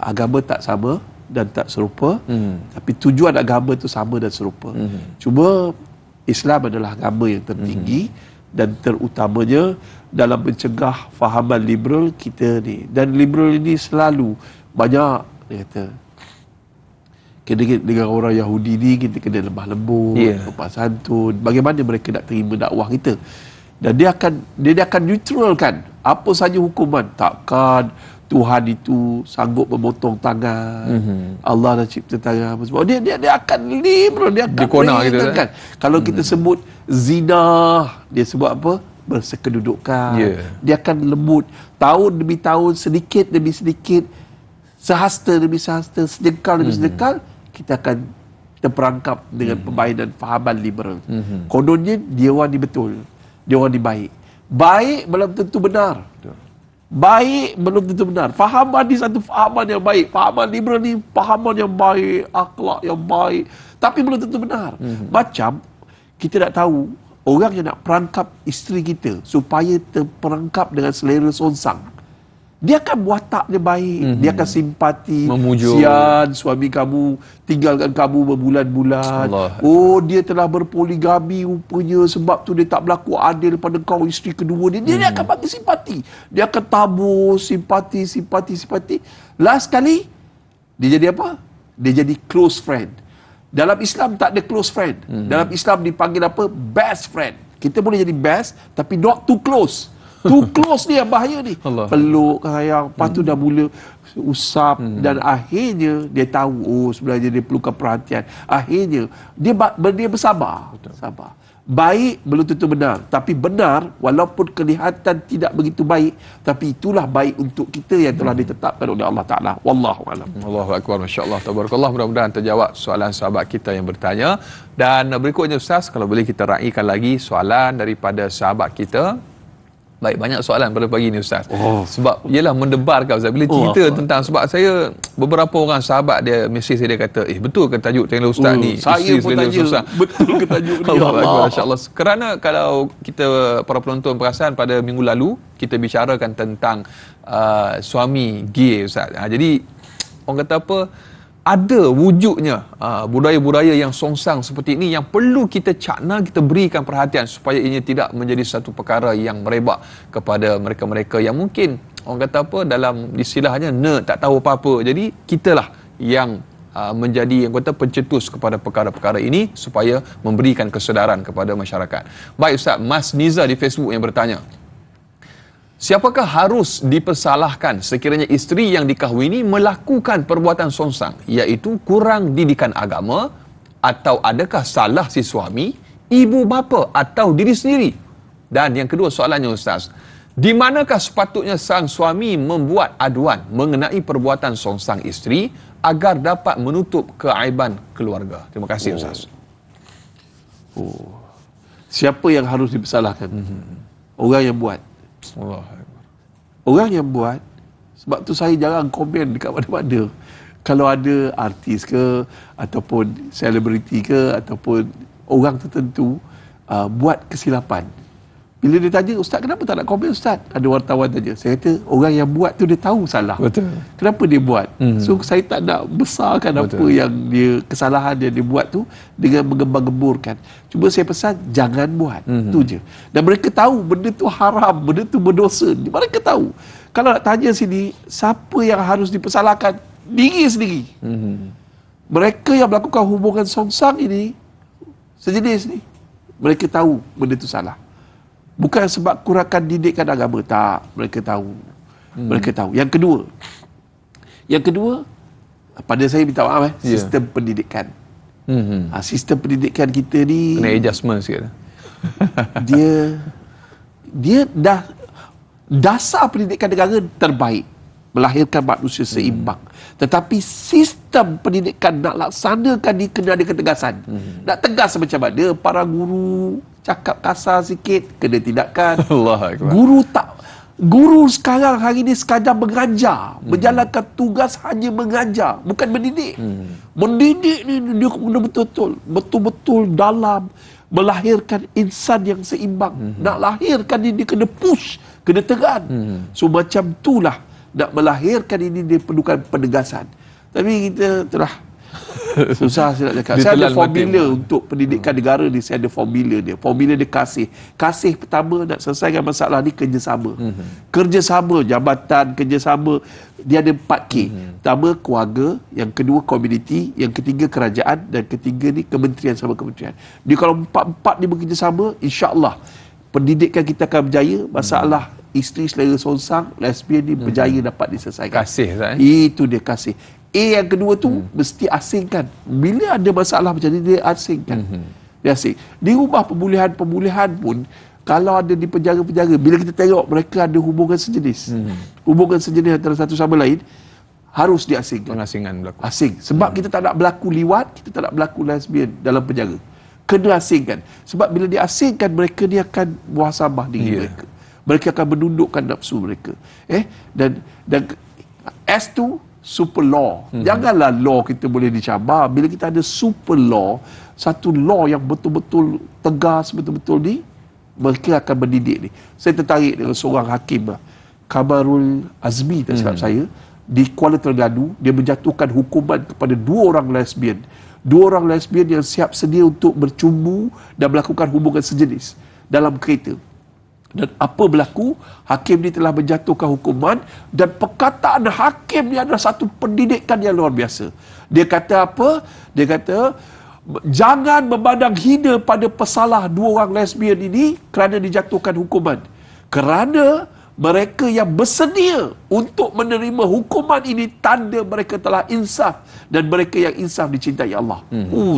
agama tak sama dan tak serupa, tapi tujuan agama itu sama dan serupa. Cuma Islam adalah agama yang tertinggi dan terutamanya dalam mencegah fahaman liberal kita ni. Dan liberal ini selalu banyak dia kata kena dengan orang Yahudi ni, kita kena lemah lembut, lepas santun. Bagaimana mereka nak terima dakwah kita? Dan dia akan neutralkan apa saja hukuman. Takkan Tuhan itu sanggup memotong tangan, Allah dah cipta tangan apa semua. Dia akan liberal, dia akan dikornakan. Kalau kita sebut zina, dia sebut apa? Bersekedudukan. Dia akan lembut tahun demi tahun, sedikit demi sedikit, sehasta demi sehasta, sedekal demi sedekal, kita akan terperangkap dengan permainan fahaman liberal. Kononnya dia orang ni betul, dia orang ni baik. Baik belum tentu benar. Fahaman ni satu fahaman yang baik. Fahaman liberal ni fahaman yang baik, akhlak yang baik, tapi belum tentu benar. Macam kita nak tahu orang yang nak perangkap isteri kita supaya terperangkap dengan selera songsang, dia akan wataknya baik, dia akan simpati, memujuk, sian suami kamu, tinggalkan kamu berbulan-bulan. Oh, dia telah berpoligami rupanya, sebab tu dia tak berlaku adil pada kau isteri kedua dia. Dia akan bagi simpati, dia akan tabur simpati. Last kali dia jadi apa? Dia jadi close friend. Dalam Islam tak ada close friend. Dalam Islam dipanggil apa? Best friend. Kita boleh jadi best tapi not too close. Ni yang bahaya ni. Peluk, sayang, lepas tu dah mula usap, dan akhirnya dia tahu oh sebenarnya dia perlukan perhatian. Akhirnya dia bersabar. Sabar. Baik belum tentu benar, tapi benar walaupun kelihatan tidak begitu baik, tapi itulah baik untuk kita yang telah ditetapkan oleh Allah Taala. Wallahu a'lam. Allahu akbar, masya-Allah, tabarakallah. Mudah-mudahan terjawab soalan sahabat kita yang bertanya. Dan berikutnya Ustaz, kalau boleh kita raikan lagi soalan daripada sahabat kita. Baik, banyak soalan pada pagi ni Ustaz. Sebab ialah mendebarkan Ustaz. Bila cerita tentang, sebab saya beberapa orang sahabat dia mesej saya, dia kata, "Eh, betul ke tajuk Tanyalah Ustaz ni?" Saya pun tanya, betul ke tajuk ni? Masya-Allah. Kerana kalau kita para penonton perasan, pada minggu lalu kita bicarakan tentang suami gay Ustaz. Jadi orang kata apa? Ada wujudnya budaya-budaya yang songsang seperti ini yang perlu kita cakna, kita berikan perhatian supaya ianya tidak menjadi satu perkara yang merebak kepada mereka-mereka yang mungkin orang kata apa, dalam istilahnya nerd, tak tahu apa-apa. Jadi kitalah yang menjadi yang kata pencetus kepada perkara-perkara ini supaya memberikan kesedaran kepada masyarakat. Baik Ustaz, Mas Niza di Facebook yang bertanya, siapakah harus dipersalahkan sekiranya isteri yang dikahwini melakukan perbuatan songsang, iaitu kurang didikan agama, atau adakah salah si suami, ibu bapa atau diri sendiri? Dan yang kedua soalannya Ustaz, di manakah sepatutnya sang suami membuat aduan mengenai perbuatan songsang isteri agar dapat menutup keaiban keluarga? Terima kasih Ustaz. Siapa yang harus dipersalahkan? Orang yang buat. Orang yang buat. Sebab tu saya jarang komen dekat mana-mana. Kalau ada artis ke ataupun selebriti ke ataupun orang tertentu buat kesilapan, bila dia tanya, "Ustaz, kenapa tak nak komen Ustaz?" Ada wartawan tanya. Saya kata, orang yang buat tu dia tahu salah. Betul. Kenapa dia buat? So saya tak nak besarkan apa yang dia, kesalahan yang dia buat tu dengan menggembar-gemburkan. Cuma saya pesan, jangan buat. Tu je. Dan mereka tahu benda tu haram, benda tu berdosa. Mereka tahu. Kalau nak tanya sini, siapa yang harus dipersalahkan? Diri sendiri. Mereka yang melakukan hubungan songsang ini, sejenis ni, mereka tahu benda tu salah. Bukan sebab kurangkan didikan agama, tak. Mereka tahu. Mereka tahu. Yang kedua, pada saya minta maaf, sistem pendidikan. Sistem pendidikan kita ni kena adjustment sikit. Dia dah dasar pendidikan negara terbaik, melahirkan manusia seimbang. Tetapi sistem pendidikan nak laksanakan kena ada ketegasan. Nak tegas macam mana? Para guru cakap kasar sikit, kena tindakan. Guru sekarang hari ini sekadar mengajar. Menjalankan tugas hanya mengajar, bukan mendidik. Mendidik ni dia kena betul-betul dalam melahirkan insan yang seimbang. Nak lahirkan ini kena push, kena tekan. So macam itulah nak melahirkan ini dia perlukan penegasan. Tapi kita terah susah saya nak cakap. Saya ada formula untuk pendidikan negara ni, saya ada formula dia. Formula dia kasih. Kasih pertama nak selesaikan masalah ni kerjasama. Kerjasama jabatan, kerjasama dia ada 4K. Pertama keluarga, yang kedua komuniti, yang ketiga kerajaan, dan ketiga ni kementerian sama kementerian. Dia kalau empat-empat ni bekerjasama, insya-Allah pendidikan kita akan berjaya. Masalah Isteri Selera Songsang, lesbian ni berjaya dapat diselesaikan. Kasih, Zai. Itu dia kasih. Yang kedua tu mesti asingkan. Bila ada masalah macam ni, dia asingkan. Dia asing. Di rumah pemulihan-pemulihan pun, kalau ada di penjara-penjara, bila kita tengok mereka ada hubungan sejenis. Hubungan sejenis antara satu sama lain, harus diasingkan. Pengasingan berlaku. Asing. Sebab kita tak nak berlaku liwat, kita tak nak berlaku lesbian dalam penjara. Kena asingkan. Sebab bila diasingkan, mereka ni akan muhasabah diri mereka. Mereka akan menundukkan nafsu mereka. Dan as to super law. Janganlah law kita boleh dicabar. Bila kita ada super law, satu law yang betul-betul tegas, betul-betul ni, mereka akan mendidik ni. Saya tertarik dengan seorang hakim, Kamarul Azmi, tak silap saya, di Kuala Terengganu. Dia menjatuhkan hukuman kepada 2 orang lesbian. 2 orang lesbian yang siap sedia untuk bercumbu dan melakukan hubungan sejenis dalam kereta. Dan apa berlaku? Hakim ni telah menjatuhkan hukuman, dan perkataan hakim ni adalah satu pendidikan yang luar biasa. Dia kata apa? Dia kata, jangan memandang hina pada pesalah 2 orang lesbian ini kerana dijatuhkan hukuman. Kerana mereka yang bersedia untuk menerima hukuman ini tanda mereka telah insaf, dan mereka yang insaf dicintai Allah.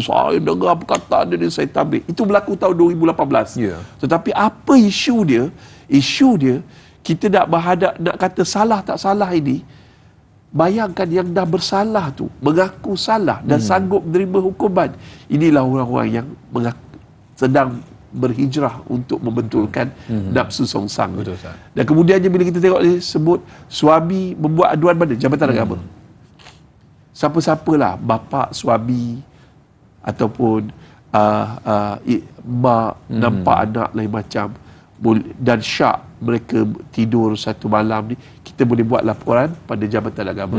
Saya dengar perkataan dia, saya tablik. Itu berlaku tahun 2018. Tetapi apa isu dia? Isu dia, kita nak berhadap, nak kata salah tak salah ini. Bayangkan yang dah bersalah tu mengaku salah dan sanggup menerima hukuman. Inilah orang-orang yang sedang berhijrah untuk membetulkan nafsu songsang. Betul, dan kemudiannya bila kita tengok dia sebut suami membuat aduan pada Jabatan Agama. Siapa-siapalah, bapa suami ataupun mak nampak anak lain macam, dan syak mereka tidur satu malam ni, kita boleh buat laporan pada Jabatan Agama.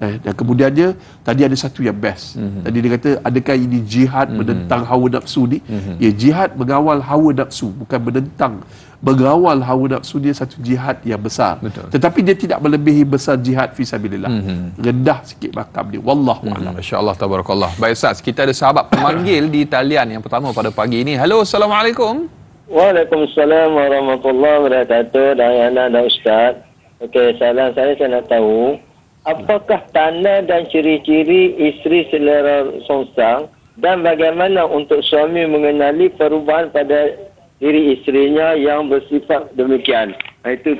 Dan kemudiannya tadi ada satu yang best. Tadi dia kata, adakah ini jihad menentang hawa nafsu ni? Ya, jihad mengawal hawa nafsu, bukan menentang. Mengawal hawa nafsu dia satu jihad yang besar. Tetapi dia tidak melebihi besar jihad fisabilillah. Rendah sikit makam dia. Wallahu a'lam. Masya-Allah, tabarakallah. Baik Ustaz, kita ada sahabat pemanggil di talian yang pertama pada pagi ini. Halo, assalamualaikum. Waalaikumsalam warahmatullahi wabarakatuh. Tanyalah dan Ustaz. Okey, soalan saya nak tahu, apakah tanda dan ciri-ciri isteri selera songsang, dan bagaimana untuk suami mengenali perubahan pada diri isterinya yang bersifat demikian? Itu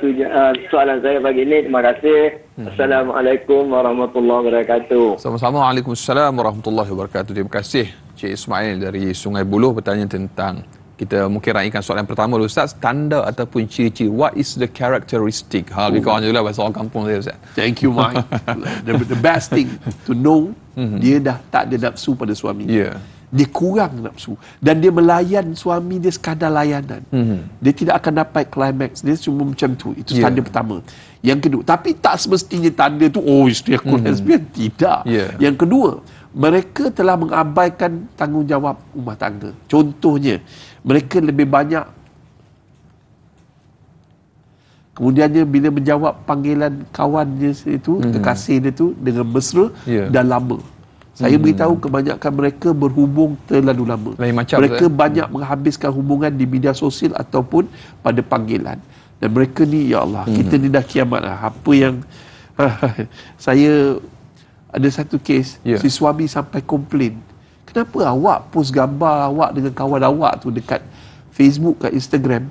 soalan saya pagi ini. Terima kasih. Assalamualaikum warahmatullahi wabarakatuh. Sama-sama. Waalaikumsalam warahmatullahi wabarakatuh. Terima kasih Cik Ismail dari Sungai Buloh bertanya tentang, kita mungkin raikan soalan pertama dulu Ustaz, tanda ataupun ciri-ciri. What is the characteristic? Ha, lebih kurang juga lah bahasa orang kampung saya Ustaz. Thank you, Mike. The best thing to know, dia dah tak ada nafsu pada suami. Dia kurang nafsu. Dan dia melayan suami dia sekadar layanan. Dia tidak akan dapat climax. Dia cuma macam tu. Itu tanda pertama. Yang kedua, tapi tak semestinya tanda tu, oh isteri aku lesbian. Tidak. Yang kedua, mereka telah mengabaikan tanggungjawab rumah tangga. Contohnya, mereka lebih banyak, kemudiannya bila menjawab panggilan kawannya itu, kekasih dia tu, dengan mesra dan lama. Saya beritahu kebanyakan mereka berhubung terlalu lama. Mereka banyak menghabiskan hubungan di media sosial ataupun pada panggilan. Dan mereka ni, ya Allah, kita ni dah kiamat lah. Apa yang saya ada satu kes, si suami sampai komplain, kenapa awak post gambar awak dengan kawan awak tu dekat Facebook, kat Instagram?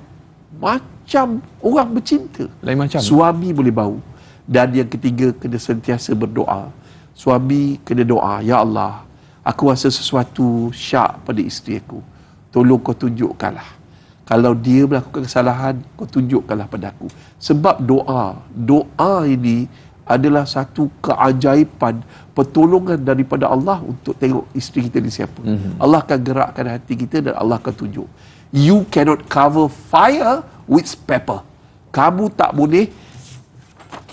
macam orang bercinta. Lain macam. Suami boleh bau. Dan yang ketiga, kena sentiasa berdoa. Suami kena doa, "Ya Allah, aku rasa sesuatu syak pada isteri aku. Tolong kau tunjukkanlah. Kalau dia melakukan kesalahan, kau tunjukkanlah pada aku." Sebab doa ini adalah satu keajaiban pertolongan daripada Allah untuk tengok isteri kita ni siapa. Allah akan gerakkan hati kita dan Allah akan tunjuk. You cannot cover fire with paper. Kamu tak boleh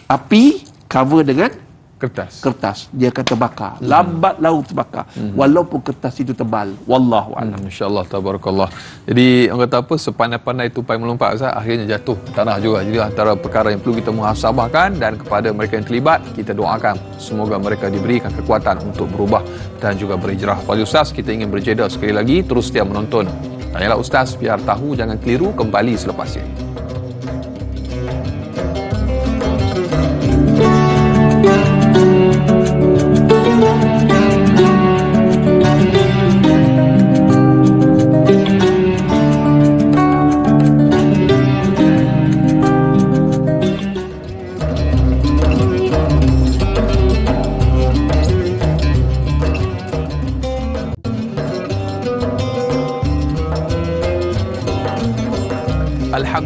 api cover dengan kertas. Dia akan terbakar. Lambat laun terbakar. Walaupun kertas itu tebal. Wallahu a'lam. Insya-Allah tabarakallah. Jadi orang kata apa, sepandai-pandai tupai melompat, Ustaz, akhirnya jatuh tanah juga. Jadi antara perkara yang perlu kita muhasabahkan, dan kepada mereka yang terlibat kita doakan semoga mereka diberikan kekuatan untuk berubah dan juga berhijrah. Fadil Ustaz, kita ingin berjeda sekali lagi. Terus setia menonton Tanyalah Ustaz, biar tahu jangan keliru. Kembali selepas ini.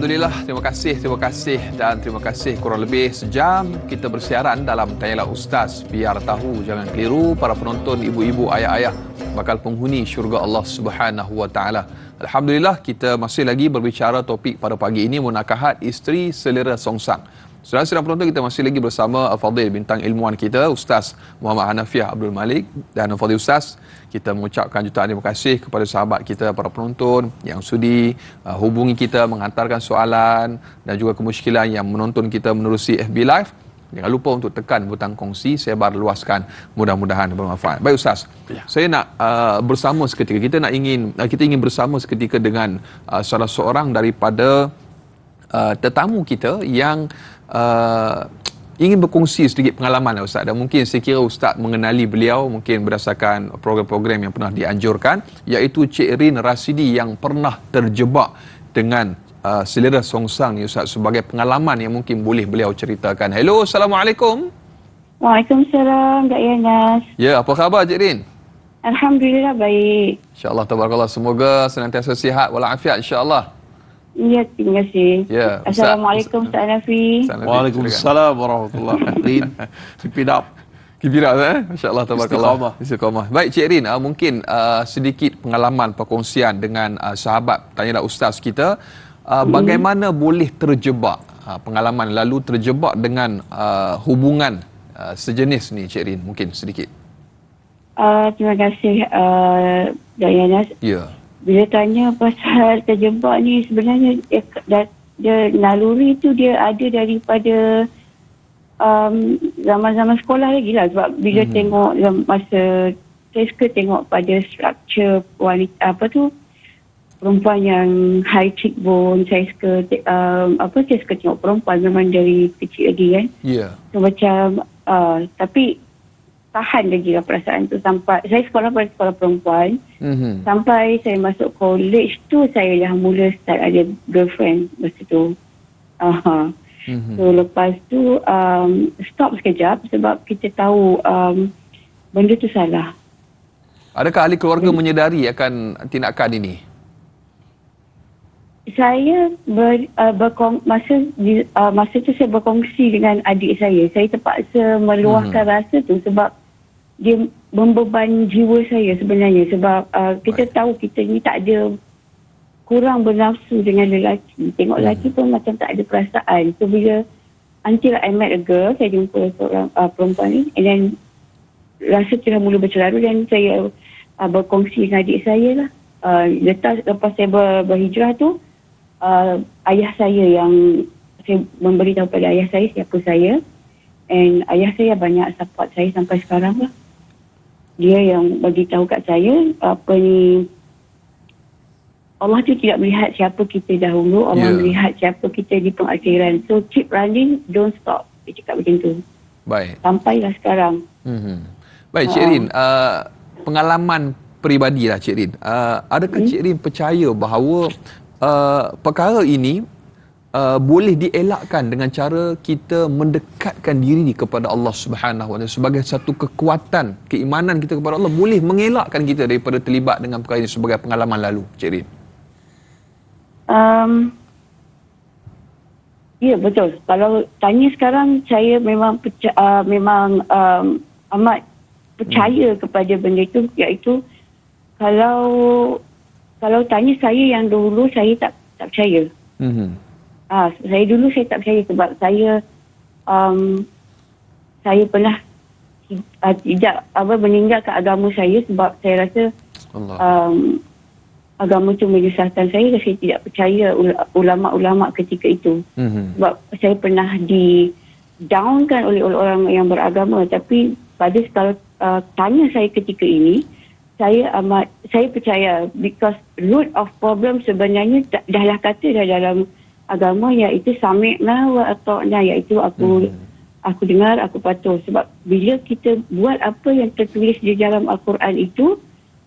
Alhamdulillah, terima kasih dan terima kasih. Kurang lebih sejam kita bersiaran dalam Tanyalah Ustaz, biar tahu jangan keliru. Para penonton, ibu-ibu, ayah-ayah bakal penghuni syurga Allah Subhanahu Wa Taala. Alhamdulillah, kita masih lagi berbicara topik pada pagi ini, Munakahat Isteri Selera Songsang. Saudara-saudara penonton, kita masih lagi bersama Fadil, bintang ilmuwan kita, Ustaz Muhammad Hanafiah Abdul Malik. Dan Fadil Ustaz, kita mengucapkan jutaan terima kasih kepada sahabat kita, para penonton yang sudi hubungi kita, menghantarkan soalan dan juga kemusykilan yang menonton kita menerusi FB Live. Jangan lupa untuk tekan butang kongsi, sebar luaskan. Mudah-mudahan bermanfaat. Baik Ustaz, ya. Saya nak bersama seketika. Kita ingin bersama seketika dengan salah seorang daripada tetamu kita yang ingin berkongsi sedikit pengalaman lah, Ustaz. Dan mungkin saya kira Ustaz mengenali beliau mungkin berdasarkan program-program yang pernah dianjurkan, iaitu Cik Irin Rasidi yang pernah terjebak dengan selera songsang ni, Ustaz, sebagai pengalaman yang mungkin boleh beliau ceritakan. Hello, Assalamualaikum. Waalaikumsalam, Dr. Yanas. Ya, apa khabar Cik Irin? Alhamdulillah, baik. InsyaAllah, tabarakallah. Semoga senantiasa sihat walafiat, insyaAllah. Ya, terima kasih. Ya, Assalamualaikum Ustaz Nafi. Waalaikumsalam warahmatullahi wabarakatuh. Keep it up, insya-Allah tabarakallah. Istiqamah. Baik Cik Irin, mungkin sedikit pengalaman perkongsian dengan sahabat Tanyalah Ustaz kita, bagaimana boleh terjebak, pengalaman lalu terjebak dengan hubungan sejenis ni Cik Irin, mungkin sedikit. Terima kasih Dayanas. Ya. Bila tanya pasal terjebak ni, sebenarnya dia naluri tu dia ada daripada zaman-zaman sekolah lagi lah. Sebab bila tengok masa saya suka tengok pada struktur wanita, perempuan yang high cheekbone. Saya suka tengok perempuan memang dari kecil lagi kan. Yeah. So macam tapi tahan lagi lah perasaan tu sampai saya sekolah pada sekolah perempuan. Sampai saya masuk college tu saya dah mula start ada girlfriend masa tu. So lepas tu stop sekejap sebab kita tahu benda tu salah. Adakah ahli keluarga menyedari akan tindakan ini? Saya masa tu saya berkongsi dengan adik saya. Saya terpaksa meluahkan rasa tu sebab dia membeban jiwa saya sebenarnya. Sebab kita tahu kita ni tak ada, kurang bernafsu dengan lelaki. Tengok lelaki pun macam tak ada perasaan. So bila until I met a girl, saya jumpa seorang perempuan ni, and then rasa tu dah mula bercelaru. Dan saya berkongsi dengan adik saya lah. Lepas saya berhijrah tu, ayah saya yang saya memberitahu pada ayah saya siapa saya. And ayah saya banyak support saya sampai sekarang lah. Dia yang bagi tahu kat saya Allah tu tidak melihat siapa kita dahulu, Allah melihat siapa kita di pengakhiran. So keep running, don't stop. Dia cakap macam tu. Baik. Sampailah sekarang. Baik Cik Irin, pengalaman peribadilah Cik Irin. Adakah Cik Irin percaya bahawa perkara ini boleh dielakkan dengan cara kita mendekatkan diri kepada Allah Subhanahu Wa Taala sebagai satu kekuatan keimanan kita kepada Allah, boleh mengelakkan kita daripada terlibat dengan perkara ini sebagai pengalaman lalu, Cik Rin? Ya, betul. Kalau tanya sekarang, saya memang amat percaya kepada benda itu, iaitu kalau tanya saya yang dulu, saya tak percaya. Saya tak percaya sebab saya pernah tidak meninggalkan agama saya sebab saya rasa agama itu menyesatkan saya. Saya tidak percaya ulama-ulama ketika itu, sebab saya pernah di-downkan oleh orang yang beragama. Tapi pada kalau tanya saya ketika ini, saya percaya, because root of problem sebenarnya dahlah kata dah dalam agama, iaitu sami'na wa ata'na, iaitu aku dengar, aku patuh. Sebab bila kita buat apa yang tertulis di dalam Al-Quran itu,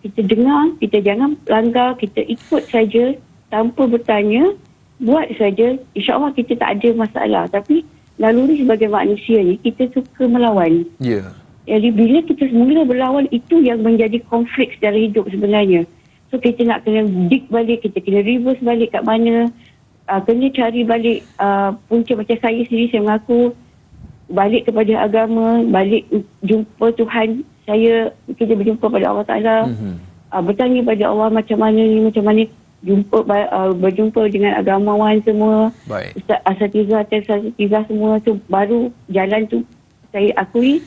kita dengar, kita jangan langgar, kita ikut saja tanpa bertanya, buat saja, insya-Allah kita tak ada masalah. Tapi naluri sebagai manusia ni, kita suka melawan. Ya. Jadi bila kita mula berlawan, itu yang menjadi konflik secara hidup sebenarnya. So kita nak kena dig balik, kita kena reverse balik kat mana, kena cari balik punca. Macam saya sendiri, saya mengaku balik kepada agama, balik jumpa Tuhan saya, kita berjumpa pada Allah Ta'ala, bertanya pada Allah macam mana ni, macam mana jumpa, berjumpa dengan agamawan semua, asatizah semua tu, baru jalan tu saya akui.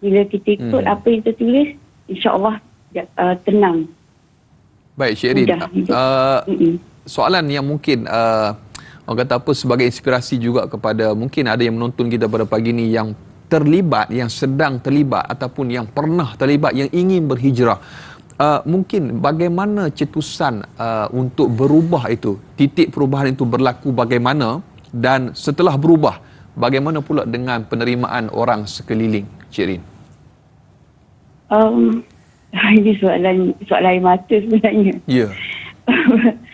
Bila kita ikut apa yang tertulis, insya-Allah tenang. Baik, Cik Irin. Soalan yang mungkin orang kata apa, sebagai inspirasi juga kepada mungkin ada yang menonton kita pada pagi ni yang terlibat, yang sedang terlibat ataupun yang pernah terlibat, yang ingin berhijrah. Mungkin bagaimana cetusan untuk berubah itu? Titik perubahan itu berlaku bagaimana, dan setelah berubah bagaimana pula dengan penerimaan orang sekeliling, Cik Irin? Ini soalan air mata sebenarnya. Ya.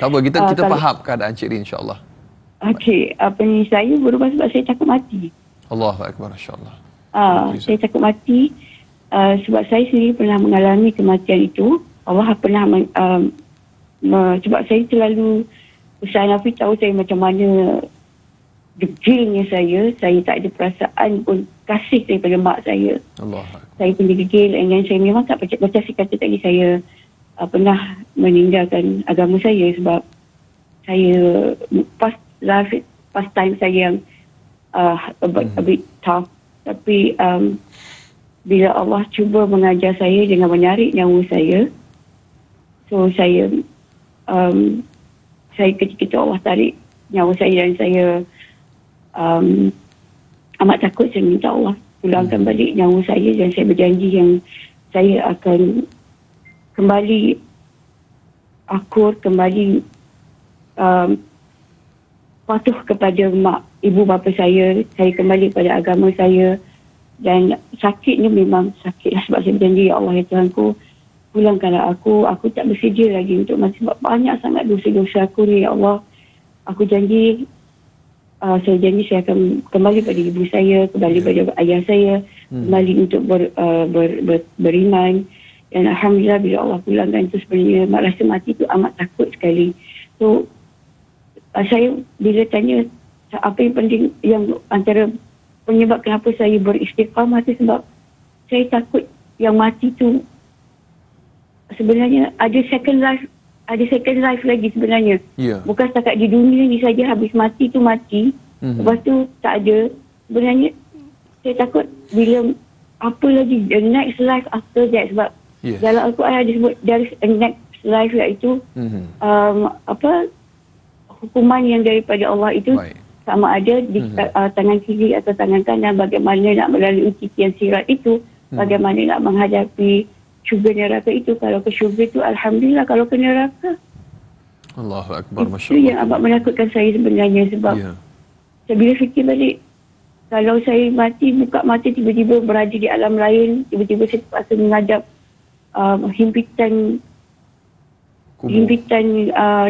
Tak apa, kita faham keadaan Cik Irin, insya-Allah. Okey, apa ni, saya berubah sebab saya takut mati. Allahu akbar, insya-Allah. Saya takut mati sebab saya sendiri pernah mengalami kematian itu. Allah pernah sebab saya terlalu, Ustaz Hanafi tahu saya macam mana degilnya saya tak ada perasaan pun kasih daripada mak saya. Allah. Saya pun degil, dan saya memang tak percaya. Macam saya kata tadi, saya pernah meninggalkan agama saya sebab saya past time saya yang a bit tough. Tapi bila Allah cuba mengajar saya dengan menarik nyawa saya, so saya ketika itu Allah tarik nyawa saya, dan saya amat takut. Saya minta Allah pulangkan balik nyawa saya, dan saya berjanji yang saya akan kembali akur, kembali patuh kepada mak ibu bapa saya kembali pada agama saya. Dan sakitnya memang sakit sebab saya berjanji, ya Allah, ya Tuhanku, pulangkanlah aku tak bersedia lagi untuk masa, sebab banyak sangat dosa-dosa aku ni, ya Allah. Aku janji, saya janji saya akan kembali pada ibu saya, kembali pada ayah saya, kembali untuk beriman. Dan alhamdulillah, bila Allah pulangkan itu, sebenarnya mak rasa mati itu amat takut sekali. So saya bila tanya apa yang penting, yang antara penyebab kenapa saya beristiqamah itu sebab saya takut yang mati itu sebenarnya ada second life. Ada second life lagi sebenarnya. Yeah. Bukan setakat di dunia ni saja, habis mati tu mati. Lepas tu tak ada. Sebenarnya saya takut bila apa lagi, the next life after that. Sebab dalam Al-Quran ada sebut there is a next life, iaitu hukuman yang daripada Allah itu sama ada di tangan kiri atau tangan kanan, bagaimana nak melalui titian sirat itu, bagaimana nak menghadapi syurga neraka itu. Kalau ke syurga itu, alhamdulillah. Kalau ke neraka, Allahu akbar, masya-Allah. Itu yang amat menakutkan saya sebenarnya, sebab saya bila fikir balik, kalau saya mati, buka mati tiba-tiba berada di alam lain, tiba-tiba saya terpaksa menghadap himpitan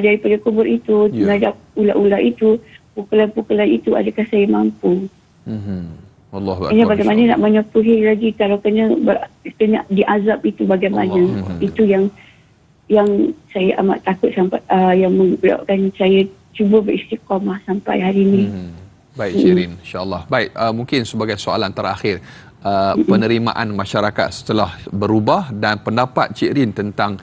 daripada kubur itu, menghadap ular-ular itu, pukulan-pukulan itu adakah saya mampu. Hanya bagaimana nak menyepuhi lagi kalau kena diazab itu bagaimana. Itu yang saya amat takut sampai yang membuatkan saya cuba beristiqamah sampai hari ini. Baik, Irin, insyaAllah. Baik, mungkin sebagai soalan terakhir, penerimaan masyarakat setelah berubah dan pendapat Cik Irin tentang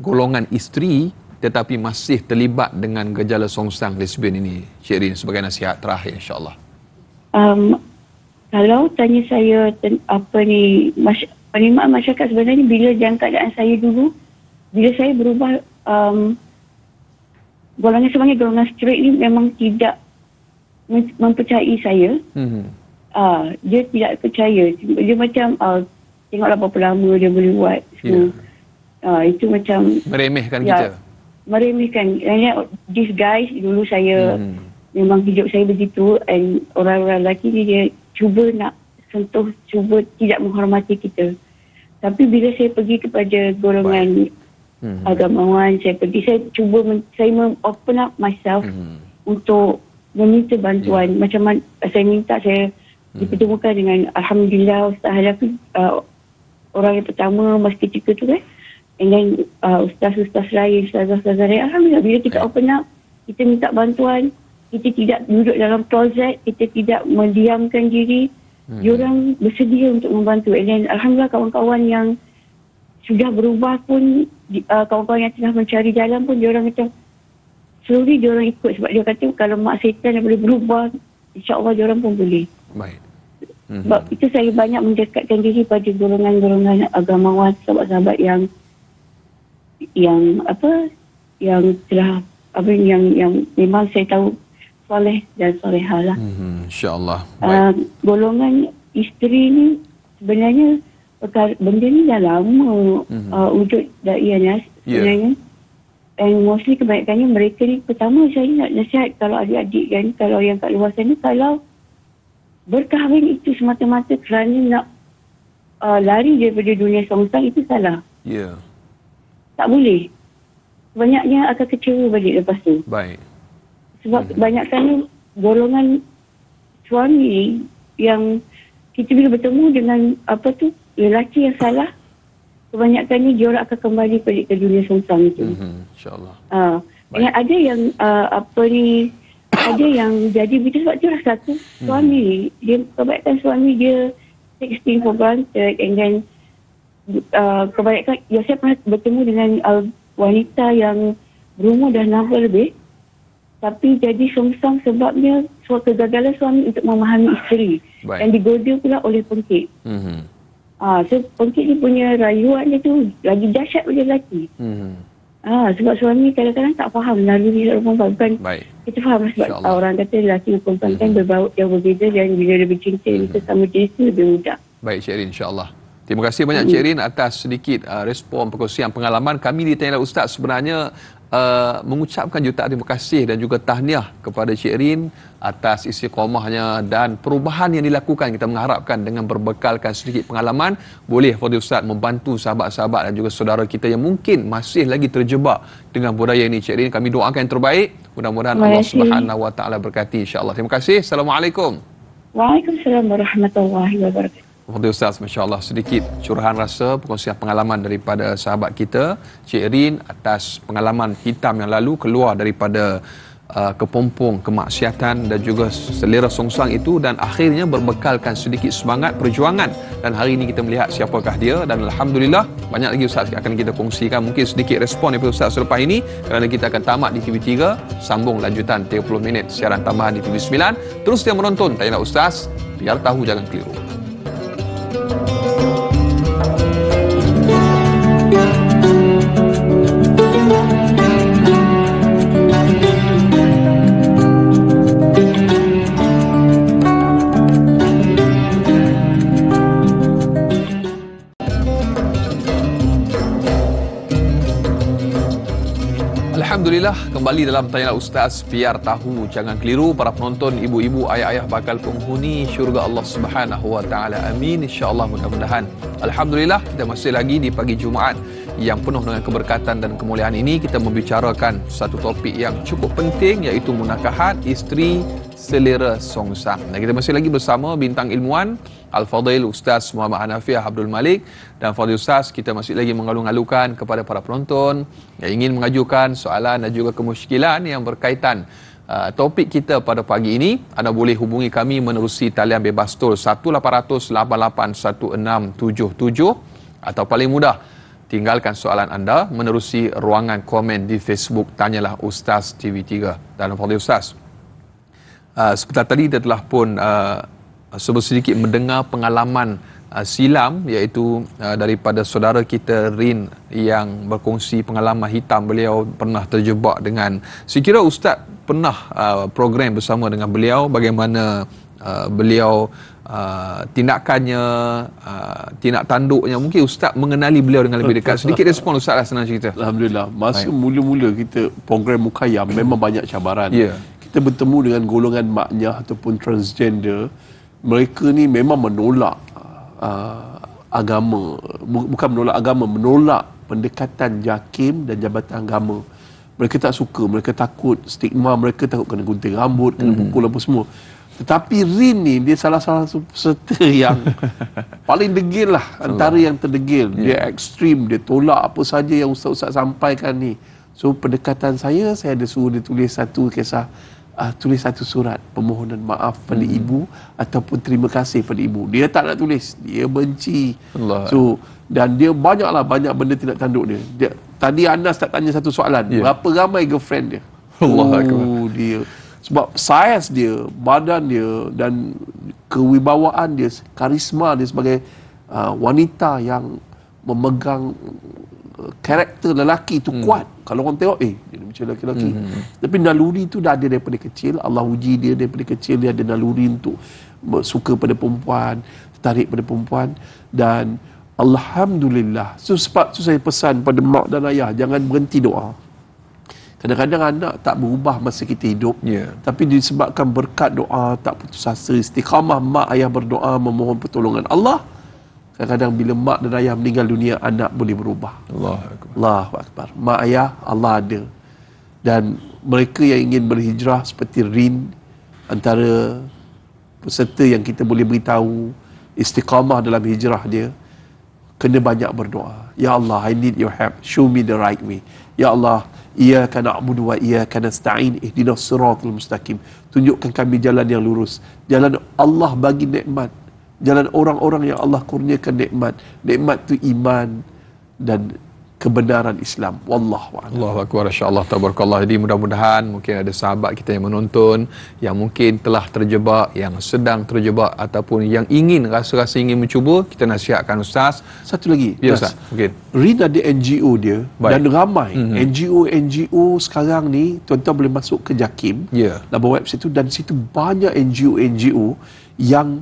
golongan isteri tetapi masih terlibat dengan gejala songsang lesbian ini, Cik Irin, sebagai nasihat terakhir, insyaAllah. Kalau tanya saya penerimaan masyarakat sebenarnya bila dalam keadaan saya dulu, bila saya berubah, golongan sebenarnya golongan straight ni memang tidak mempercayai saya. Dia tidak percaya. Dia macam tengoklah berapa lama dia boleh buat semua. Itu macam meremehkan kita. Meremehkan. This guys dulu saya memang hidup saya begitu, and orang-orang lelaki ni dia cuba nak sentuh, cuba tidak menghormati kita. Tapi bila saya pergi kepada golongan agamawan, saya cuba saya open up myself untuk meminta bantuan. Macam mana saya minta, saya dipertemukan dengan Alhamdulillah Ustaz Hanafi, orang yang pertama masa ketika tu kan. And then Ustaz-Ustaz lain, Ustaz-Ustaz lain, Alhamdulillah bila kita open up, kita minta bantuan, kita tidak duduk dalam closet, kita tidak mendiamkan diri, diorang bersedia untuk membantu. And then Alhamdulillah kawan-kawan yang sudah berubah pun, kawan-kawan yang tengah mencari jalan pun, diorang macam slowly diorang ikut. Sebab dia kata kalau mak setan yang boleh berubah, insyaAllah diorang pun boleh. Baik. Sebab itu saya banyak mendekatkan diri pada golongan-golongan agamawan, sahabat-sahabat yang memang saya tahu soleh dan solehalah. InsyaAllah. Golongan isteri ni sebenarnya benda ni dah lama wujud dari Anas sebenarnya. And mostly kebanyakannya mereka ni, pertama saya nak nasihat kalau adik-adik kan, kalau yang kat luar sana, kalau berkahwin itu semata-mata kerana nak lari daripada dunia songsang, itu salah. Tak boleh. Banyaknya akan kecewa balik lepas tu. Baik. Sebab kebanyakan golongan suami yang kita bila bertemu dengan lelaki yang salah, kebanyakannya diorang akan kembali balik ke dunia songsang itu. InsyaAllah. Ada yang ada yang jadi begitu sebab tu lah satu suami. Kebanyakan suami dia taking for granted, and then kebanyakan saya pernah bertemu dengan wanita yang berumur dah 60 lebih tapi jadi songsang sebabnya suatu kegagalan suami untuk memahami isteri. Dan digoda pula oleh pengkit. So pengkit ni punya rayuan dia tu lagi dahsyat oleh lelaki. Sebab suami kadang-kadang tak faham naluri lelaki perempuan. Bukan kita faham sebab orang kata lelaki dan perempuan kan berbau yang berbeza, dan bila lebih cinta kita sama jenis tu lebih mudah. Baik, Cik Irin, insyaAllah. Terima kasih banyak Cik Irin atas sedikit respon perkongsian pengalaman. Kami di Tanyalah Ustaz sebenarnya mengucapkan jutaan terima kasih dan juga tahniah kepada Cik Irin atas istiqamahnya dan perubahan yang dilakukan. Kita mengharapkan dengan berbekalkan sedikit pengalaman, boleh Fadil Ustaz membantu sahabat-sahabat dan juga saudara kita yang mungkin masih lagi terjebak dengan budaya ini. Cik Irin, kami doakan yang terbaik. Mudah-mudahan Allah SWT berkati, insyaAllah. Terima kasih. Assalamualaikum. Waalaikumsalam warahmatullahi wabarakatuh. Fadil Ustaz, Masya Allah, sedikit curahan rasa, perkongsian pengalaman daripada sahabat kita, Cik Irin, atas pengalaman hitam yang lalu keluar daripada kepompong kemaksiatan dan juga selera songsang itu, dan akhirnya berbekalkan sedikit semangat perjuangan. Dan hari ini kita melihat siapakah dia, dan Alhamdulillah banyak lagi Ustaz akan kita kongsikan. Mungkin sedikit respon daripada Ustaz selepas ini, kerana kita akan tamat di TV3, sambung lanjutan 30 minit siaran tambahan di TV9. Terus dia menonton Tanyalah Ustaz, biar tahu jangan keliru. Alhamdulillah, kembali dalam Tanyalah Ustaz, biar tahu jangan keliru. Para penonton, ibu-ibu, ayah-ayah bakal penghuni syurga Allah Subhanahu Wa Taala. Amin, insya-Allah, mudah-mudahan. Alhamdulillah, kita masih lagi di pagi Jumaat yang penuh dengan keberkatan dan kemuliaan ini, kita membicarakan satu topik yang cukup penting, iaitu Munakahat, Isteri Selera Songsang. Dan kita masih lagi bersama bintang ilmuwan Al-Fadhil Ustaz Muhammad Hanafiah Abdul Malik. Dan Fadhil Ustaz, kita masih lagi mengalung-alungkan kepada para penonton yang ingin mengajukan soalan dan juga kemusykilan yang berkaitan topik kita pada pagi ini. Anda boleh hubungi kami menerusi talian bebas tol 1-800-88-1677 atau paling mudah, tinggalkan soalan anda menerusi ruangan komen di Facebook Tanyalah Ustaz TV3. Dan Fadhil Ustaz, sebentar tadi kita telah pun sedikit mendengar pengalaman silam, iaitu daripada saudara kita Rin yang berkongsi pengalaman hitam beliau pernah terjebak dengan, sekiranya Ustaz pernah program bersama dengan beliau, bagaimana beliau tindakannya, tindak tanduknya. Mungkin Ustaz mengenali beliau dengan lebih dekat. Sedikit respon Ustaz lah, senang cerita. Alhamdulillah, masa mula-mula kita program Mukhayyam memang banyak cabaran. Yeah. Kita bertemu dengan golongan maknyah ataupun transgender. Mereka ni memang menolak agama. Bukan menolak agama, menolak pendekatan JAKIM dan Jabatan Agama. Mereka tak suka, mereka takut stigma, mereka takut kena gunting rambut, kena pukul apa semua. Tetapi Rin ni, dia salah satu peserta yang paling degil lah, antara yang terdegil. Dia ekstrim, dia tolak apa saja yang Ustaz-Ustaz sampaikan ni. So pendekatan saya ada suruh dia tulis satu kisah, tulis satu surat permohonan maaf pada ibu ataupun terima kasih pada ibu. Dia tak nak tulis, dia benci Allah. So, dan dia banyak benda tindak tanduk dia. Tadi anda start tanya satu soalan, berapa ramai girlfriend dia? Allah dia. Sebab saiz dia, badan dia dan kewibawaan dia, karisma dia sebagai wanita yang memegang karakter lelaki tu kuat. Kalau orang tengok, dia macam lelaki-lelaki. Tapi naluri tu dah ada daripada kecil. Allah uji dia daripada kecil, dia ada naluri untuk suka pada perempuan, tertarik pada perempuan. Dan alhamdulillah, sebab tu saya pesan pada mak dan ayah, jangan berhenti doa. Kadang-kadang anak tak berubah masa kita hidup, tapi disebabkan berkat doa, tak putus asa, istiqamah mak ayah berdoa memohon pertolongan Allah, kadang-kadang bila mak dan ayah meninggal dunia, anak boleh berubah. Allahu Akbar. Mak ayah Allah ada. Dan mereka yang ingin berhijrah seperti Rin, antara peserta yang kita boleh beritahu istiqamah dalam hijrah dia, kena banyak berdoa. Ya Allah, I need your help. Show me the right way. Ya Allah, iyyaka na'budu wa iyyaka nasta'in. Ihdinas siratal mustaqim. Tunjukkan kami jalan yang lurus. Jalan Allah bagi nikmat. Jalan orang-orang yang Allah kurniakan nikmat. Nikmat tu iman dan kebenaran Islam. Wallahu a'lam. Allahu akbar, insya-Allah, tabarakallah. Jadi mudah-mudahan mungkin ada sahabat kita yang menonton yang mungkin telah terjebak, yang sedang terjebak ataupun yang ingin ingin mencuba, kita nasihatkan Ustaz. Satu lagi, Ustaz. Mungkin Rin ada NGO dia. Baik. Dan ramai NGO sekarang ni, tuan-tuan boleh masuk ke JAKIM. Dalam website tu, dan situ banyak NGO yang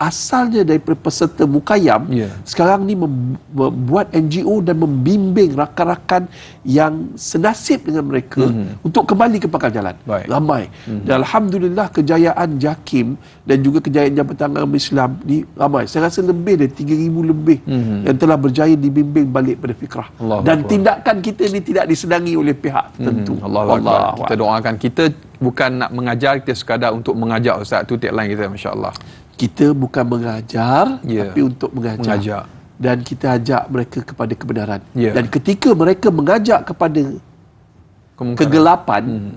asalnya daripada peserta Mukhayyam, sekarang ni membuat NGO dan membimbing rakan-rakan yang senasib dengan mereka untuk kembali ke pakar jalan. Ramai. Dan alhamdulillah kejayaan JAKIM dan juga kejayaan Jabatan Agama Islam ni ramai. Saya rasa lebih dari 3,000 lebih yang telah berjaya dibimbing balik pada fikrah. Dan tindakan kita ni tidak disenangi oleh pihak tertentu. Allah. Kita doakan, kita bukan nak mengajar, kita sekadar untuk mengajar Ustaz. Itu tagline kita, masya-Allah. Kita bukan mengajar, tapi untuk mengajar. Dan kita ajak mereka kepada kebenaran. Dan ketika mereka mengajak kepada kegelapan,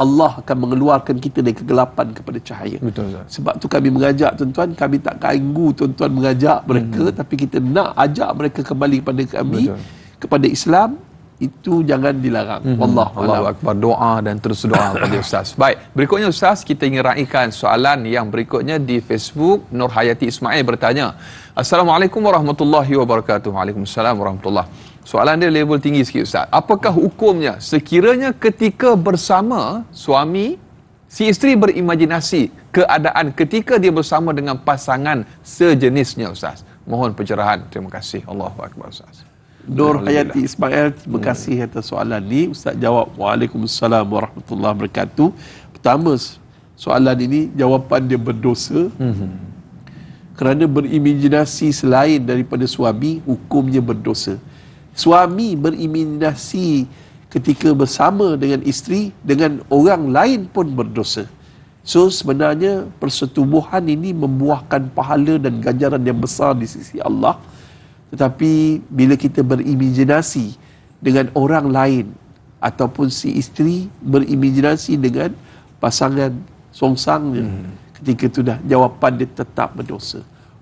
Allah akan mengeluarkan kita dari kegelapan kepada cahaya. Betul, Ustaz. Sebab tu kami mengajak tuan-tuan, kami tak ganggu tuan-tuan mengajak mereka, tapi kita nak ajak mereka kembali kepada kami, kepada Islam. Itu jangan dilarang. Allahu akbar, doa dan terus doa kepada Ustaz. Baik, berikutnya Ustaz, kita ingin raikan soalan yang berikutnya di Facebook. Nur Hayati Ismail bertanya, Assalamualaikum warahmatullahi wabarakatuh. Waalaikumsalam warahmatullahi. Soalan dia level tinggi sikit Ustaz. Apakah hukumnya sekiranya ketika bersama suami, si isteri berimajinasi keadaan ketika dia bersama dengan pasangan sejenisnya Ustaz? Mohon pencerahan. Terima kasih. Allahu akbar Ustaz. Nur Hayati Ismail, terima kasih atas soalan ni. Ustaz jawab, waalaikumsalam warahmatullahi wabarakatuh. Pertama, soalan ini jawapan dia berdosa kerana berimajinasi selain daripada suami, hukumnya berdosa. suami beriminasi ketika bersama dengan isteri dengan orang lain pun berdosa. So sebenarnya persetubuhan ini membuahkan pahala dan ganjaran yang besar di sisi Allah. Tetapi bila kita berimajinasi dengan orang lain ataupun si isteri berimajinasi dengan pasangan songsangnya, ketika itu dah jawapan dia tetap berdosa.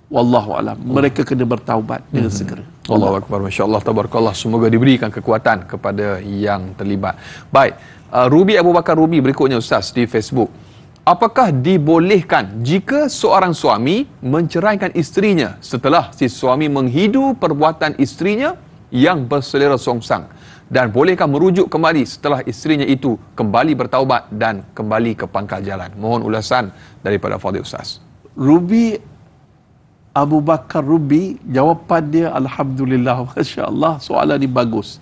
Wallahu alam. Mereka kena bertaubat dengan segera. Allahu akbar. Masya-Allah, tabarakallah. Semoga diberikan kekuatan kepada yang terlibat. Baik, Ruby Abu Bakar Ruby berikutnya Ustaz di Facebook. Apakah dibolehkan jika seorang suami menceraikan isterinya setelah si suami menghidu perbuatan isterinya yang berselera songsang, dan bolehkah merujuk kembali setelah isterinya itu kembali bertaubat dan kembali ke pangkal jalan? Mohon ulasan daripada Fadil Ustaz. Ruby Abu Bakar Ruby, jawapan dia alhamdulillah, masya-Allah, soalan ni bagus.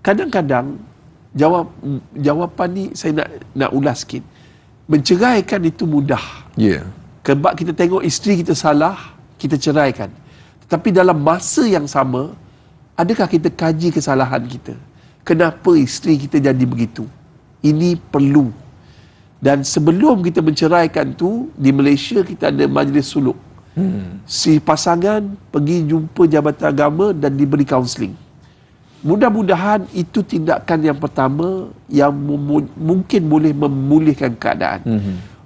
Kadang-kadang jawapan ni saya nak ulas sikit. Menceraikan itu mudah. Ya. Yeah. Sebab kita tengok isteri kita salah, kita ceraikan. Tetapi dalam masa yang sama, adakah kita kaji kesalahan kita? Kenapa isteri kita jadi begitu? Ini perlu. Dan sebelum kita menceraikan tu, di Malaysia kita ada majlis suluk. Si pasangan pergi jumpa jabatan agama dan diberi kaunseling. Mudah-mudahan itu tindakan yang pertama yang mungkin boleh memulihkan keadaan.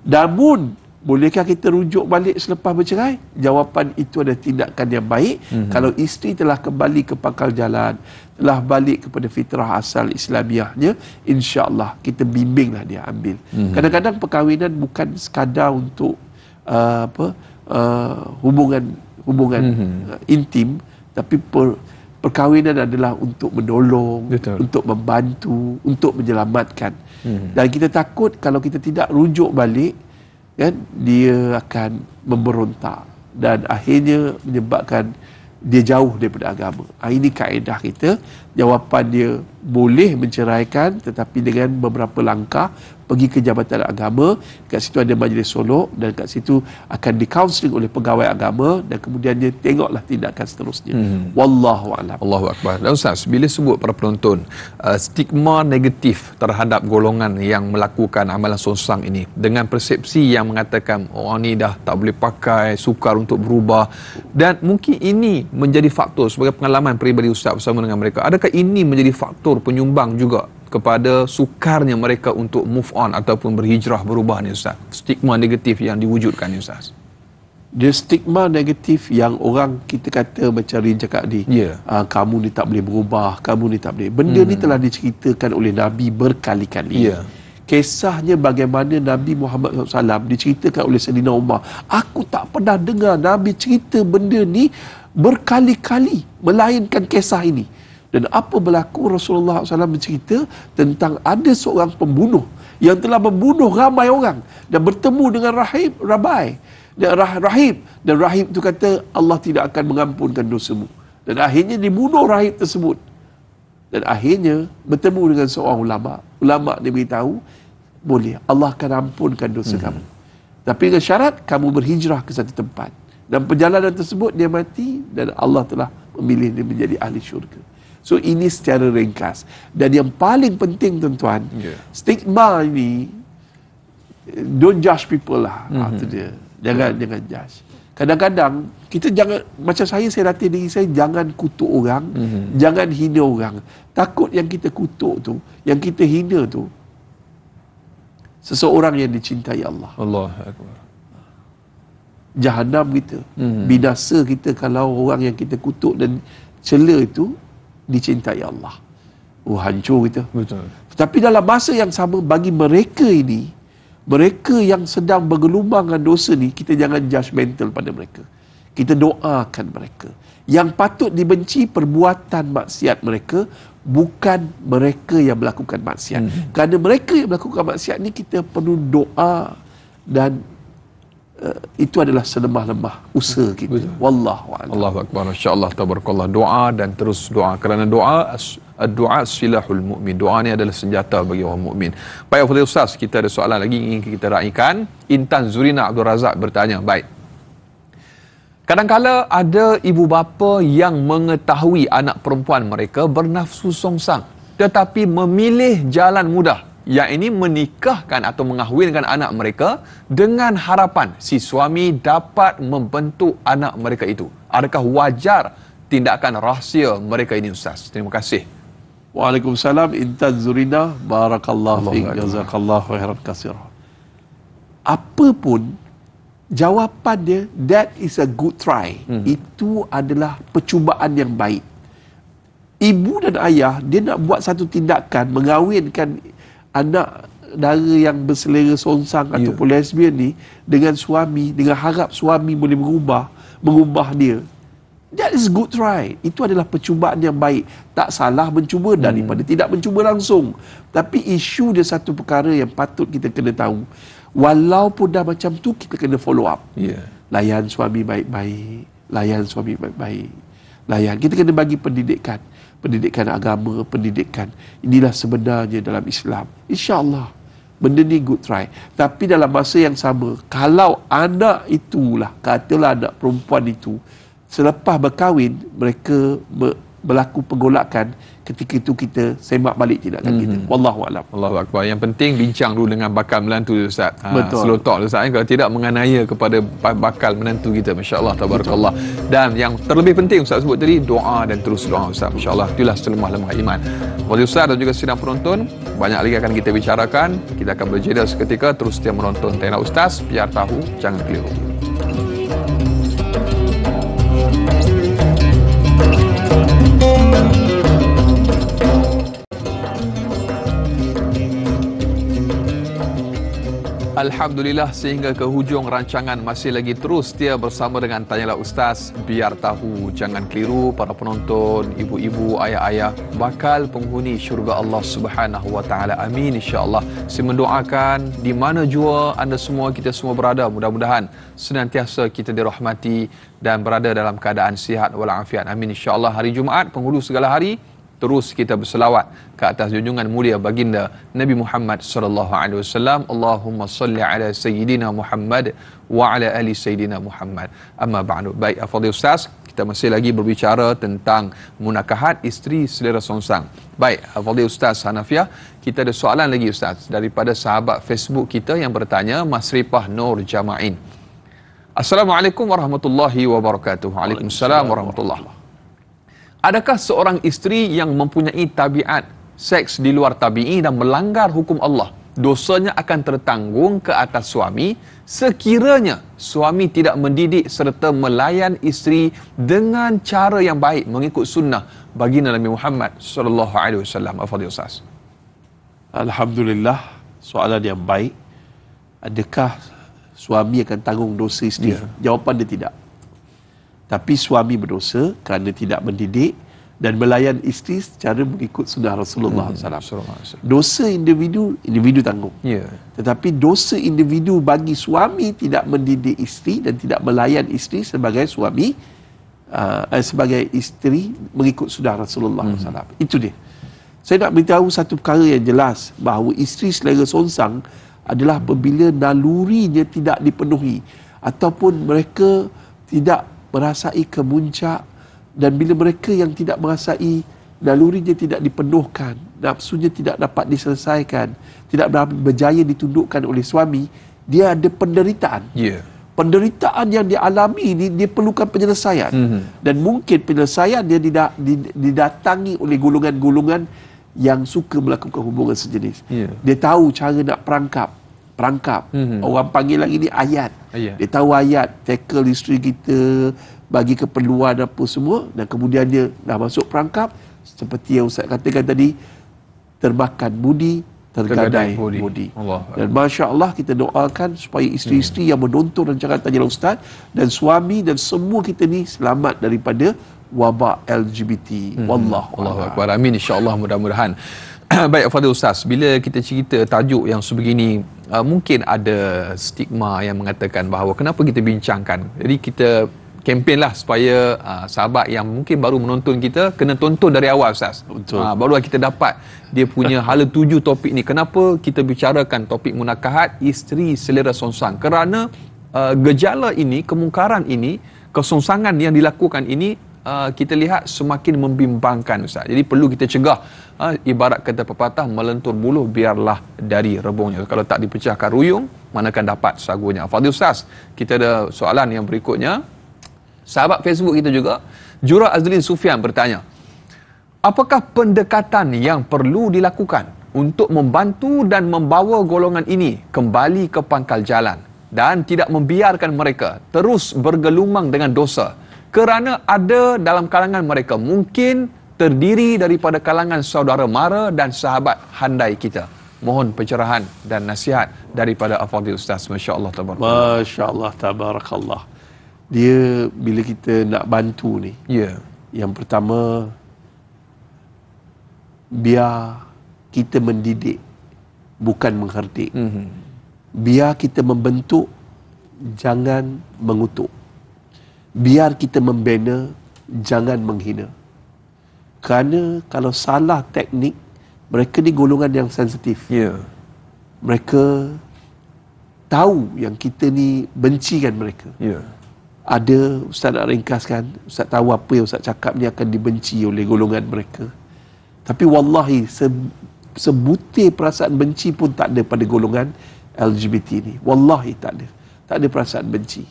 Namun, bolehkah kita rujuk balik selepas bercerai? Jawapan itu ada tindakan yang baik. Kalau isteri telah kembali ke pangkal jalan, telah balik kepada fitrah asal Islamiahnya, insya-Allah kita bimbinglah dia ambil. Kadang-kadang perkahwinan bukan sekadar untuk hubungan intim, tapi perkahwinan adalah untuk menolong, betul, untuk membantu, untuk menyelamatkan. Dan kita takut kalau kita tidak rujuk balik, kan, dia akan memberontak dan akhirnya menyebabkan dia jauh daripada agama. Ini kaedah kita. Jawapan dia boleh menceraikan, tetapi dengan beberapa langkah, pergi ke jabatan agama, kat situ ada majlis solok dan kat situ akan dikaunseling oleh pegawai agama dan kemudian dia tengoklah tindakan seterusnya. Wallahu a'lam. Allahu akbar. Dan Ustaz, bila sebut para penonton stigma negatif terhadap golongan yang melakukan amalan songsang ini dengan persepsi yang mengatakan orang ni dah tak boleh pakai, sukar untuk berubah, dan mungkin ini menjadi faktor sebagai pengalaman peribadi Ustaz bersama dengan mereka. Adakah ini menjadi faktor penyumbang juga kepada sukarnya mereka untuk move on ataupun berhijrah, berubah ni Ustaz? Stigma negatif yang diwujudkan ni Ustaz. Dia stigma negatif yang orang kita kata macam Rin cakap ni, kamu ni tak boleh berubah, kamu ni tak boleh. Benda ni telah diceritakan oleh Nabi berkali-kali. Kisahnya bagaimana Nabi Muhammad SAW diceritakan oleh Saidina Umar. Aku tak pernah dengar Nabi cerita benda ni berkali-kali melainkan kisah ini. Dan apa berlaku? Rasulullah SAW bercerita tentang ada seorang pembunuh yang telah membunuh ramai orang dan bertemu dengan Rahib. Dan Rahib itu kata, Allah tidak akan mengampunkan dosamu. Dan akhirnya dibunuh Rahib tersebut. Dan akhirnya bertemu dengan seorang ulama. Ulama dia beritahu, boleh, Allah akan ampunkan dosa kamu. Tapi dengan syarat, kamu berhijrah ke satu tempat. Dan perjalanan tersebut, dia mati dan Allah telah memilih dia menjadi ahli syurga. So ini secara ringkas. Dan yang paling penting tuan-tuan, stigma ini, don't judge people lah. Itu dia. Jangan judge. Kadang-kadang kita jangan, macam saya latih diri saya, jangan kutuk orang, jangan hina orang. Takut yang kita kutuk tu, yang kita hina tu, seseorang yang dicintai Allah. Allahu akbar. Jahanam kita, binasa kita kalau orang yang kita kutuk dan cela itu dicintai Allah. Hancur kita. Betul. Tapi dalam masa yang sama, bagi mereka ini, mereka yang sedang bergelumang dengan dosa ni, kita jangan judgemental pada mereka. Kita doakan mereka. Yang patut dibenci perbuatan maksiat mereka, bukan mereka yang melakukan maksiat. Kerana mereka yang melakukan maksiat ni, kita perlu doa dan itu adalah selemah-lemah usaha kita. Wallahu a'lam. Allahu akbar. Masya-Allah, tabarakallah. Doa dan terus doa, kerana doa silahul mukmin. Doa ni adalah senjata bagi orang mukmin. Baik Fadil Ustaz, kita ada soalan lagi ingin kita raikan. Intan Zurina Abdul Razak bertanya, baik, Kadangkala ada ibu bapa yang mengetahui anak perempuan mereka bernafsu songsang tetapi memilih jalan mudah, yang ini menikahkan atau mengahwinkan anak mereka dengan harapan si suami dapat membentuk anak mereka itu. Adakah wajar tindakan rahsia mereka ini, Ustaz? Terima kasih. Waalaikumsalam. Intan Zurina, barakallahu fiik, jazakallahu khairan katsira. Apapun jawapan dia, that is a good try. Itu adalah percubaan yang baik. Ibu dan ayah, dia nak buat satu tindakan, mengawinkan anak dara yang berselera songsang ataupun lesbian ni dengan suami, dengan harap suami boleh mengubah dia. That is good try. Itu adalah percubaan yang baik. Tak salah mencuba daripada tidak mencuba langsung. Tapi isu dia satu perkara yang patut kita kena tahu. Walaupun dah macam tu, kita kena follow up. Layan suami baik-baik. Kita kena bagi pendidikan. Pendidikan agama, pendidikan. Inilah sebenarnya dalam Islam. InsyaAllah, benda ni good try. Tapi dalam masa yang sama, kalau anak itulah, katalah anak perempuan itu, selepas berkahwin, mereka berlaku penggolakan. Ketika itu kita semak balik tindakan kita. Wallahualam. Allahu Akbar. Yang penting bincang dulu dengan bakal menantu, Ustaz. Selotok Ustaz, kalau tidak menganiaya kepada bakal menantu kita. Masya-Allah, tabarakallah. Dan yang terlebih penting Ustaz sebut tadi, doa dan terus doa Ustaz. Masya-Allah, itulah selemah-lemah iman. Wali Ustaz dan juga sidang penonton, banyak lagi akan kita bicarakan. Kita akan berjeda seketika, terus setia menonton Tanyalah Ustaz, biar tahu jangan keliru. Alhamdulillah, sehingga ke hujung rancangan masih lagi terus setia bersama dengan Tanyalah Ustaz, biar tahu jangan keliru. Para penonton, ibu-ibu, ayah-ayah, bakal penghuni syurga Allah Subhanahu wa taala. Amin, insya-Allah. Saya mendoakan di mana jua anda semua, kita semua berada, mudah-mudahan senantiasa kita dirahmati dan berada dalam keadaan sihat walafiat. Amin, insya-Allah. Hari Jumaat, penghulu segala hari, terus kita berselawat ke atas junjungan mulia baginda Nabi Muhammad sallallahu alaihi wasallam. Allahumma salli ala sayyidina Muhammad wa ala ali sayyidina Muhammad. Amma ba'du. Baik, afadhil Ustaz, kita masih lagi berbicara tentang munakahat, isteri selera songsang. Baik, afadhil Ustaz Hanafiah, kita ada soalan lagi Ustaz daripada sahabat Facebook kita yang bertanya, Masrifah Nur Jamain. Assalamualaikum warahmatullahi wabarakatuh. Waalaikumsalam warahmatullahi wabarakatuh. Adakah seorang isteri yang mempunyai tabiat seks di luar tabi'i dan melanggar hukum Allah, dosanya akan tertanggung ke atas suami sekiranya suami tidak mendidik serta melayan isteri dengan cara yang baik mengikut sunnah baginda Nabi Muhammad sallallahu alaihi wasallam? Afadhil Ustaz. Alhamdulillah, soalan yang baik. Adakah suami akan tanggung dosa isteri? Jawapan dia tidak. Tapi suami berdosa kerana tidak mendidik dan melayan isteri secara mengikut sunnah Rasulullah SAW. Dosa individu tanggung. Tetapi dosa individu bagi suami tidak mendidik isteri dan tidak melayan isteri sebagai suami, sebagai isteri mengikut sunnah Rasulullah SAW. Itu dia. Saya nak beritahu satu perkara yang jelas, bahawa isteri selera songsang adalah apabila nalurinya tidak dipenuhi ataupun mereka tidak merasai kemuncak, dan bila mereka yang tidak merasai, nalurinya tidak dipenuhkan, nafsunya tidak dapat diselesaikan, tidak berjaya ditundukkan oleh suami, dia ada penderitaan. Penderitaan yang dialami ini, dia perlukan penyelesaian. Dan mungkin penyelesaian dia didatangi oleh golongan-golongan yang suka melakukan hubungan sejenis. Dia tahu cara nak perangkap. Orang panggil lagi ni ayat. Dia tahu ayat, tackle isteri kita, bagi keperluan apa semua, dan kemudian dia dah masuk perangkap. Seperti yang Ustaz katakan tadi, termakan budi, tergadai budi. Dan Masya Allah, kita doakan supaya isteri-isteri yang menonton rancangan Tanyalah Ustaz, dan suami dan semua kita ni selamat daripada wabak LGBT. Wallahu Akbar. Amin, insyaAllah, mudah-mudahan. Baik, Fadil Ustaz, bila kita cerita tajuk yang sebegini, mungkin ada stigma yang mengatakan bahawa kenapa kita bincangkan. Jadi kita kempen lah supaya sahabat yang mungkin baru menonton kita kena tonton dari awal Ustaz. Barulah kita dapat dia punya hala tuju topik ni. Kenapa kita bicarakan topik munakahat, isteri selera songsang? Kerana gejala ini, kemungkaran ini, kesungsangan yang dilakukan ini kita lihat semakin membimbangkan, Ustaz. Jadi perlu kita cegah, ibarat kata pepatah, melentur buluh biarlah dari rebungnya. Kalau tak dipecahkan ruyung, manakan dapat sagunya. Fadil Ustaz, kita ada soalan yang berikutnya. Sahabat Facebook kita juga, Jura Azlin Sufian bertanya, apakah pendekatan yang perlu dilakukan untuk membantu dan membawa golongan ini kembali ke pangkal jalan dan tidak membiarkan mereka terus bergelumang dengan dosa, kerana ada dalam kalangan mereka mungkin terdiri daripada kalangan saudara mara dan sahabat handai kita? Mohon pencerahan dan nasihat daripada Al-Fadhil Ustaz. Masya-Allah tabarakallah. Masya-Allah tabarakallah. Dia bila kita nak bantu ni, yang pertama biar kita mendidik, bukan menghardik. Biar kita membentuk, jangan mengutuk. Biar kita membina, jangan menghina. Kerana kalau salah teknik, mereka ni golongan yang sensitif. Mereka tahu yang kita ni benci kan mereka. Ada, Ustaz nak ringkaskan, Ustaz tahu apa yang Ustaz cakap ni akan dibenci oleh golongan mereka. Tapi wallahi, sebutir perasaan benci pun tak ada pada golongan LGBT ni. Wallahi tak ada. Tak ada perasaan benci.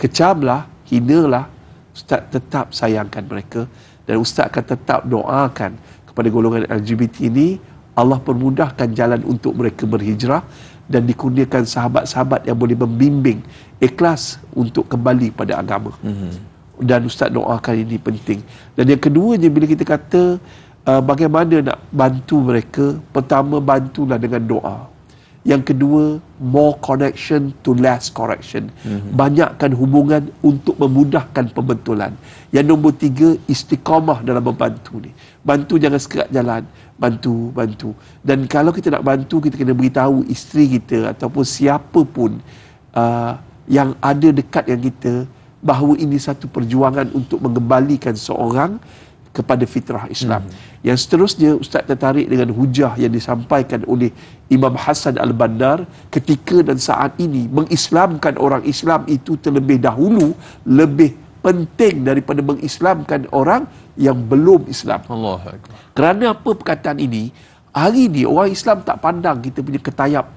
Kecamlah, hinalah, Ustaz tetap sayangkan mereka. Dan Ustaz akan tetap doakan kepada golongan LGBT ini, Allah permudahkan jalan untuk mereka berhijrah dan dikurniakan sahabat-sahabat yang boleh membimbing ikhlas untuk kembali pada agama. Dan Ustaz doakan ini penting. Dan yang keduanya, bila kita kata bagaimana nak bantu mereka, pertama bantulah dengan doa. Yang kedua, more connection to less correction. Banyakkan hubungan untuk memudahkan pembentulan. Yang nombor tiga, istiqamah dalam membantu ni. Bantu jangan sekerat jalan, bantu. Dan kalau kita nak bantu, kita kena beritahu isteri kita ataupun siapa pun yang ada dekat yang kita, bahawa ini satu perjuangan untuk mengembalikan seorang kepada fitrah Islam. Yang seterusnya, Ustaz tertarik dengan hujah yang disampaikan oleh Imam Hassan Al-Bandar ketika dan saat ini, mengislamkan orang Islam itu terlebih dahulu lebih penting daripada mengislamkan orang yang belum Islam. Allahu Akbar. Kerana apa perkataan ini? Hari ini orang Islam tak pandang kita punya ketayap,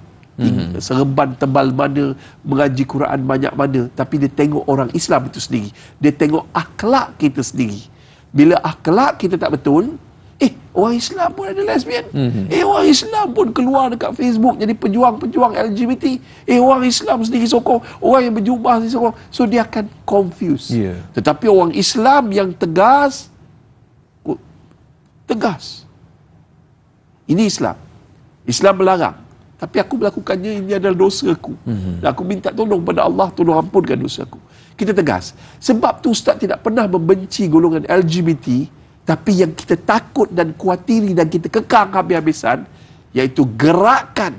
serban tebal mana, mengaji Quran banyak mana, tapi dia tengok orang Islam itu sendiri. Dia tengok akhlak kita sendiri. Bila akhlak kita tak betul, orang Islam pun ada lesbian. Orang Islam pun keluar dekat Facebook jadi pejuang-pejuang LGBT. Orang Islam sendiri sokong, orang yang berjubah sendiri sokong. So dia akan confused. Tetapi orang Islam yang tegas. Ini Islam. Islam melarang. Tapi aku melakukannya, ini adalah dosa aku. Dan aku minta tolong pada Allah, tolong ampunkan dosa aku. Kita tegas. Sebab tu Ustaz tidak pernah membenci golongan LGBT, tapi yang kita takut dan kuatiri dan kita kekang habis-habisan, iaitu gerakan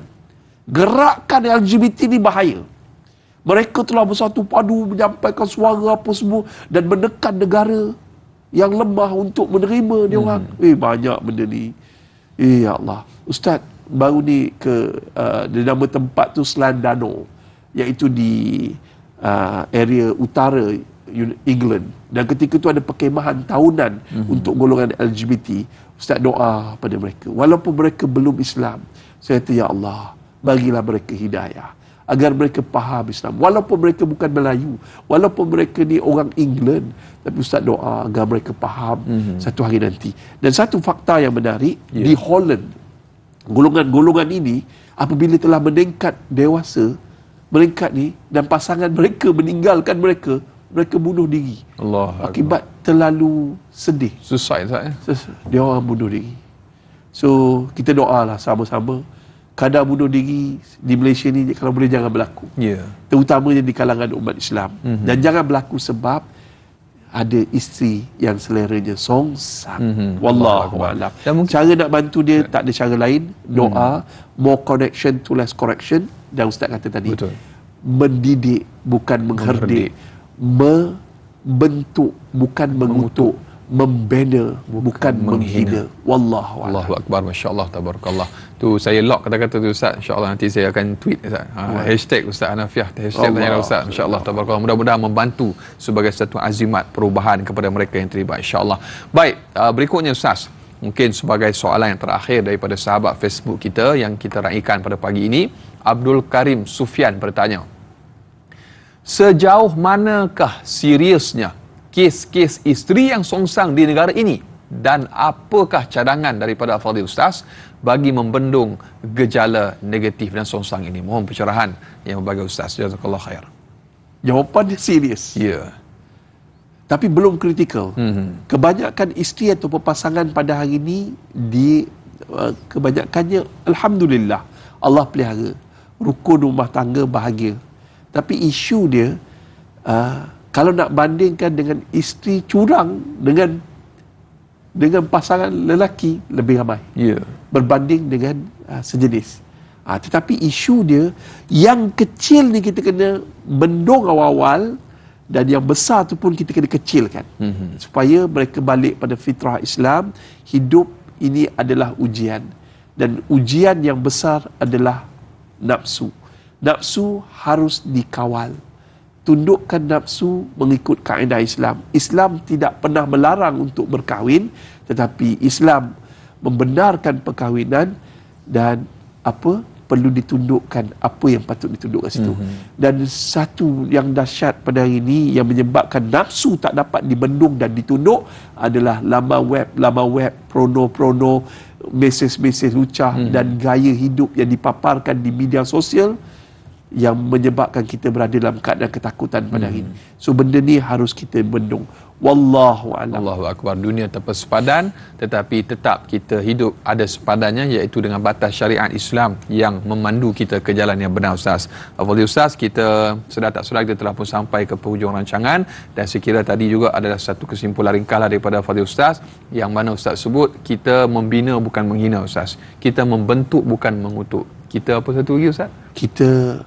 LGBT ni bahaya. Mereka telah bersatu padu menyampaikan suara apa semua dan menekan negara yang lemah untuk menerima dia orang. Banyak benda ni. Ya Allah. Ustaz baru ni ke nama tempat tu Selandano, iaitu di area utara England, dan ketika itu ada perkemahan tahunan untuk golongan LGBT. Ustaz doa pada mereka, walaupun mereka belum Islam. Saya kata, ya Allah, bagilah mereka hidayah agar mereka faham Islam, walaupun mereka bukan Melayu, walaupun mereka ni orang England, tapi Ustaz doa agar mereka faham satu hari nanti. Dan satu fakta yang menarik, di Holland, golongan-golongan ini apabila telah meningkat dewasa, mereka ni dan pasangan mereka meninggalkan mereka, mereka bunuh diri. Allah akibat Allah. Terlalu sedih. Suicide, dia orang bunuh diri. So kita doalah sama-sama. Kadar bunuh diri di Malaysia ni kalau boleh jangan berlaku. Terutamanya di kalangan umat Islam. Dan jangan berlaku sebab ada isteri yang seleranya songsang. Wallahu a'lam. Cara nak bantu dia tak ada cara lain, doa, more connection to less correction, dan Ustaz kata tadi, betul, mendidik bukan mengherdik, membentuk bukan mengutuk, membela, bukan menghina. Wallahualam. Allahu Akbar, masya-Allah, tabarakallah. Tu saya lock kata-kata tu Ustaz, insya-Allah nanti saya akan tweet Ustaz. Hashtag Ustaz Hanafiah, hashtag Tanyalah Ustaz, insya-Allah, tabarakallah. Mudah-mudahan membantu sebagai satu azimat perubahan kepada mereka yang terlibat, insya-Allah. Baik, berikutnya Ustaz, mungkin sebagai soalan yang terakhir daripada sahabat Facebook kita yang kita raikan pada pagi ini, Abdul Karim Sufian bertanya, sejauh manakah seriusnya kes-kes isteri yang songsang di negara ini dan apakah cadangan daripada Al-Fadhil Ustaz bagi membendung gejala negatif dan songsang ini? Mohon pencerahan yang berbagai Ustaz. Jazakallah khair. Jawapan dia serius. Ya. Yeah. Tapi belum kritikal. Kebanyakan isteri atau pasangan pada hari ini di kebanyakannya alhamdulillah Allah pelihara rukun rumah tangga bahagia. Tapi isu dia kalau nak bandingkan dengan isteri curang dengan pasangan lelaki lebih ramai. Yeah. Berbanding dengan sejenis. Tetapi isu dia yang kecil ni kita kena bendung awal-awal dan yang besar tu pun kita kena kecilkan. Supaya mereka balik pada fitrah Islam, hidup ini adalah ujian dan ujian yang besar adalah nafsu. Nafsu harus dikawal. Tundukkan nafsu mengikut kaedah Islam. Islam tidak pernah melarang untuk berkahwin, tetapi Islam membenarkan perkahwinan dan apa perlu ditundukkan, apa yang patut ditundukkan situ. Dan satu yang dahsyat pada hari ini yang menyebabkan nafsu tak dapat dibendung dan ditunduk adalah laman web, prono-prono, mesej-mesej lucah dan gaya hidup yang dipaparkan di media sosial yang menyebabkan kita berada dalam keadaan ketakutan pada hari ini. So benda ni harus kita bendung. Wallahu a'lam. Allahu akbar. Dunia tanpa sepadan, tetapi tetap kita hidup ada sepadannya, iaitu dengan batas syariat Islam yang memandu kita ke jalan yang benar Ustaz. Alhamdulillah Ustaz, kita sedar tak sedar kita telah pun sampai ke penghujung rancangan dan sekira tadi juga adalah satu kesimpulan ringkas daripada Fadil Ustaz yang mana Ustaz sebut kita membina bukan menghina Ustaz. Kita membentuk bukan mengutuk. Kita apa satu lagi Ustaz? Kita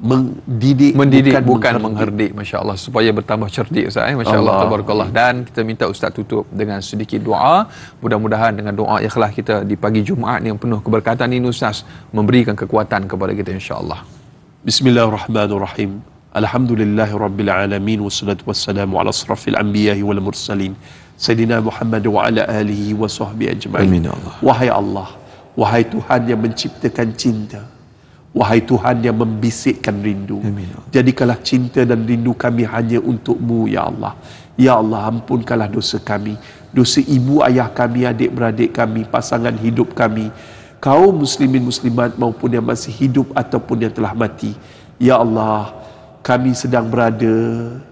mendidik bukan mengherdik. Masya-Allah, supaya bertambah cerdik Ustaz. Masya-Allah, tabarakallah. Dan kita minta Ustaz tutup dengan sedikit doa. Mudah-mudahan dengan doa ikhlas kita di pagi Jumaat yang penuh keberkatan ini Ustaz memberikan kekuatan kepada kita insya-Allah. Bismillahirrahmanirrahim. Alhamdulillahirabbil alamin wassalatu wassalamu ala asrafil anbiya'i wal mursalin sayidina Muhammad wa ala alihi wa sahbihi ajma'in. Amin ya Allah. Wahai Allah, wahai Tuhan yang menciptakan cinta, wahai Tuhan yang membisikkan rindu, jadikanlah cinta dan rindu kami hanya untuk-Mu ya Allah. Ya Allah, ampunkanlah dosa kami, dosa ibu ayah kami, adik-beradik kami, pasangan hidup kami, kaum muslimin muslimat maupun yang masih hidup ataupun yang telah mati. Ya Allah, kami sedang berada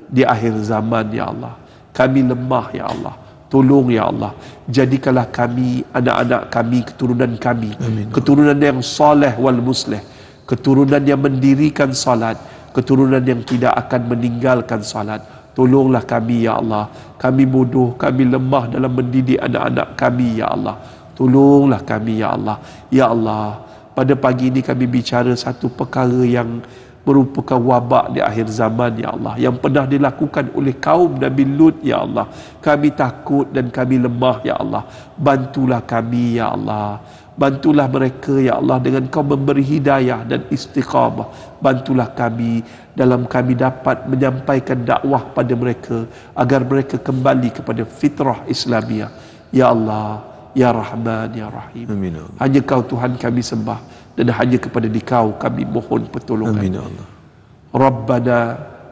di akhir zaman ya Allah. Kami lemah ya Allah. Tolong ya Allah, jadikanlah kami, anak-anak kami, keturunan kami, amin, keturunan yang soleh wal musleh, keturunan yang mendirikan salat, keturunan yang tidak akan meninggalkan salat. Tolonglah kami ya Allah. Kami bodoh, kami lemah dalam mendidik anak-anak kami ya Allah. Tolonglah kami ya Allah. Ya Allah, pada pagi ini kami bicara satu perkara yang merupakan wabak di akhir zaman ya Allah, yang pernah dilakukan oleh kaum Nabi Lut ya Allah. Kami takut dan kami lemah ya Allah. Bantulah kami ya Allah. Bantulah mereka ya Allah dengan Kau memberi hidayah dan istiqamah. Bantulah kami dalam kami dapat menyampaikan dakwah pada mereka agar mereka kembali kepada fitrah Islamiah. Ya Allah, Ya Rahman, Ya Rahim. Amin. Hanya Kau Tuhan kami sembah dan hanya kepada Dikau kami mohon pertolongan. Amin Allah. Rabbana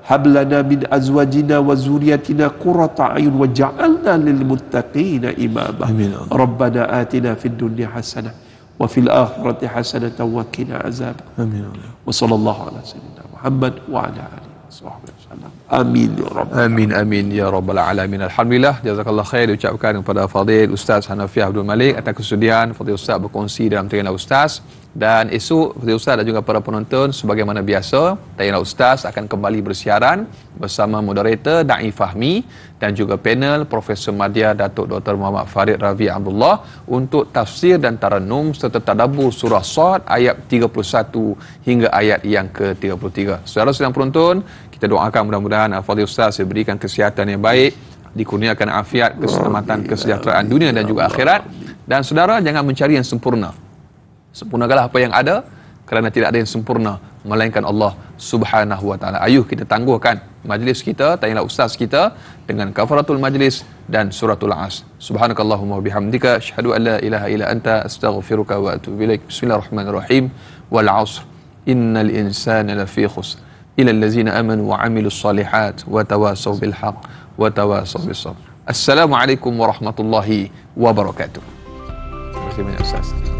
hab lana min azwajina wa zurriyatina qurrata a'yun waj'alna lil muttaqina imama. Rabbana atina fid dunya hasanah wa fil akhirati hasanah wa qina azab. Amin Allah. Wa sallallahu ala sayyidina Muhammad wa ala alihi washabbihi wasallam. Amin ya rabb. Amin amin ya rabbal alamin. Alhamdulillah, jazakallah khair diucapkan kepada Fadil Ustaz Hanafiah Abdul Malik atas kesediaan Fadil Ustaz berkongsi dalam Tanyalah Ustaz. Dan esok Fadil Ustaz dan juga para penonton, sebagaimana biasa Tanyalah Ustaz akan kembali bersiaran bersama moderator Da'i Fahmi dan juga panel Profesor Madya Datuk Dr. Muhammad Farid Ravi Abdullah untuk tafsir dan tarannum serta tadabbur surah Sad ayat 31 hingga ayat yang ke-33. Saudara sedang penonton, kita doakan mudah-mudahan Fadil Ustaz diberikan kesihatan yang baik, dikurniakan afiat, keselamatan, kesejahteraan dunia dan juga akhirat. Dan saudara, jangan mencari yang sempurna. Sempurnakalah apa yang ada, kerana tidak ada yang sempurna melainkan Allah Subhanahu wa taala. Ayuh kita tangguhkan majlis kita, Tanyalah Ustaz kita dengan kafaratul majlis dan suratul As. Subhanakallahumma wabihamdika asyhadu an la ilaha illa anta astaghfiruka wa atubu ilaik. Bismillahirrahmanirrahim. Wal 'asr innal insana lafi khusr illa allazina amanu wa 'amilus solihat wa tawasaw bil haqq wa tawasaw bis sabr. Assalamualaikum warahmatullahi wabarakatuh. Terima kasih Ustaz.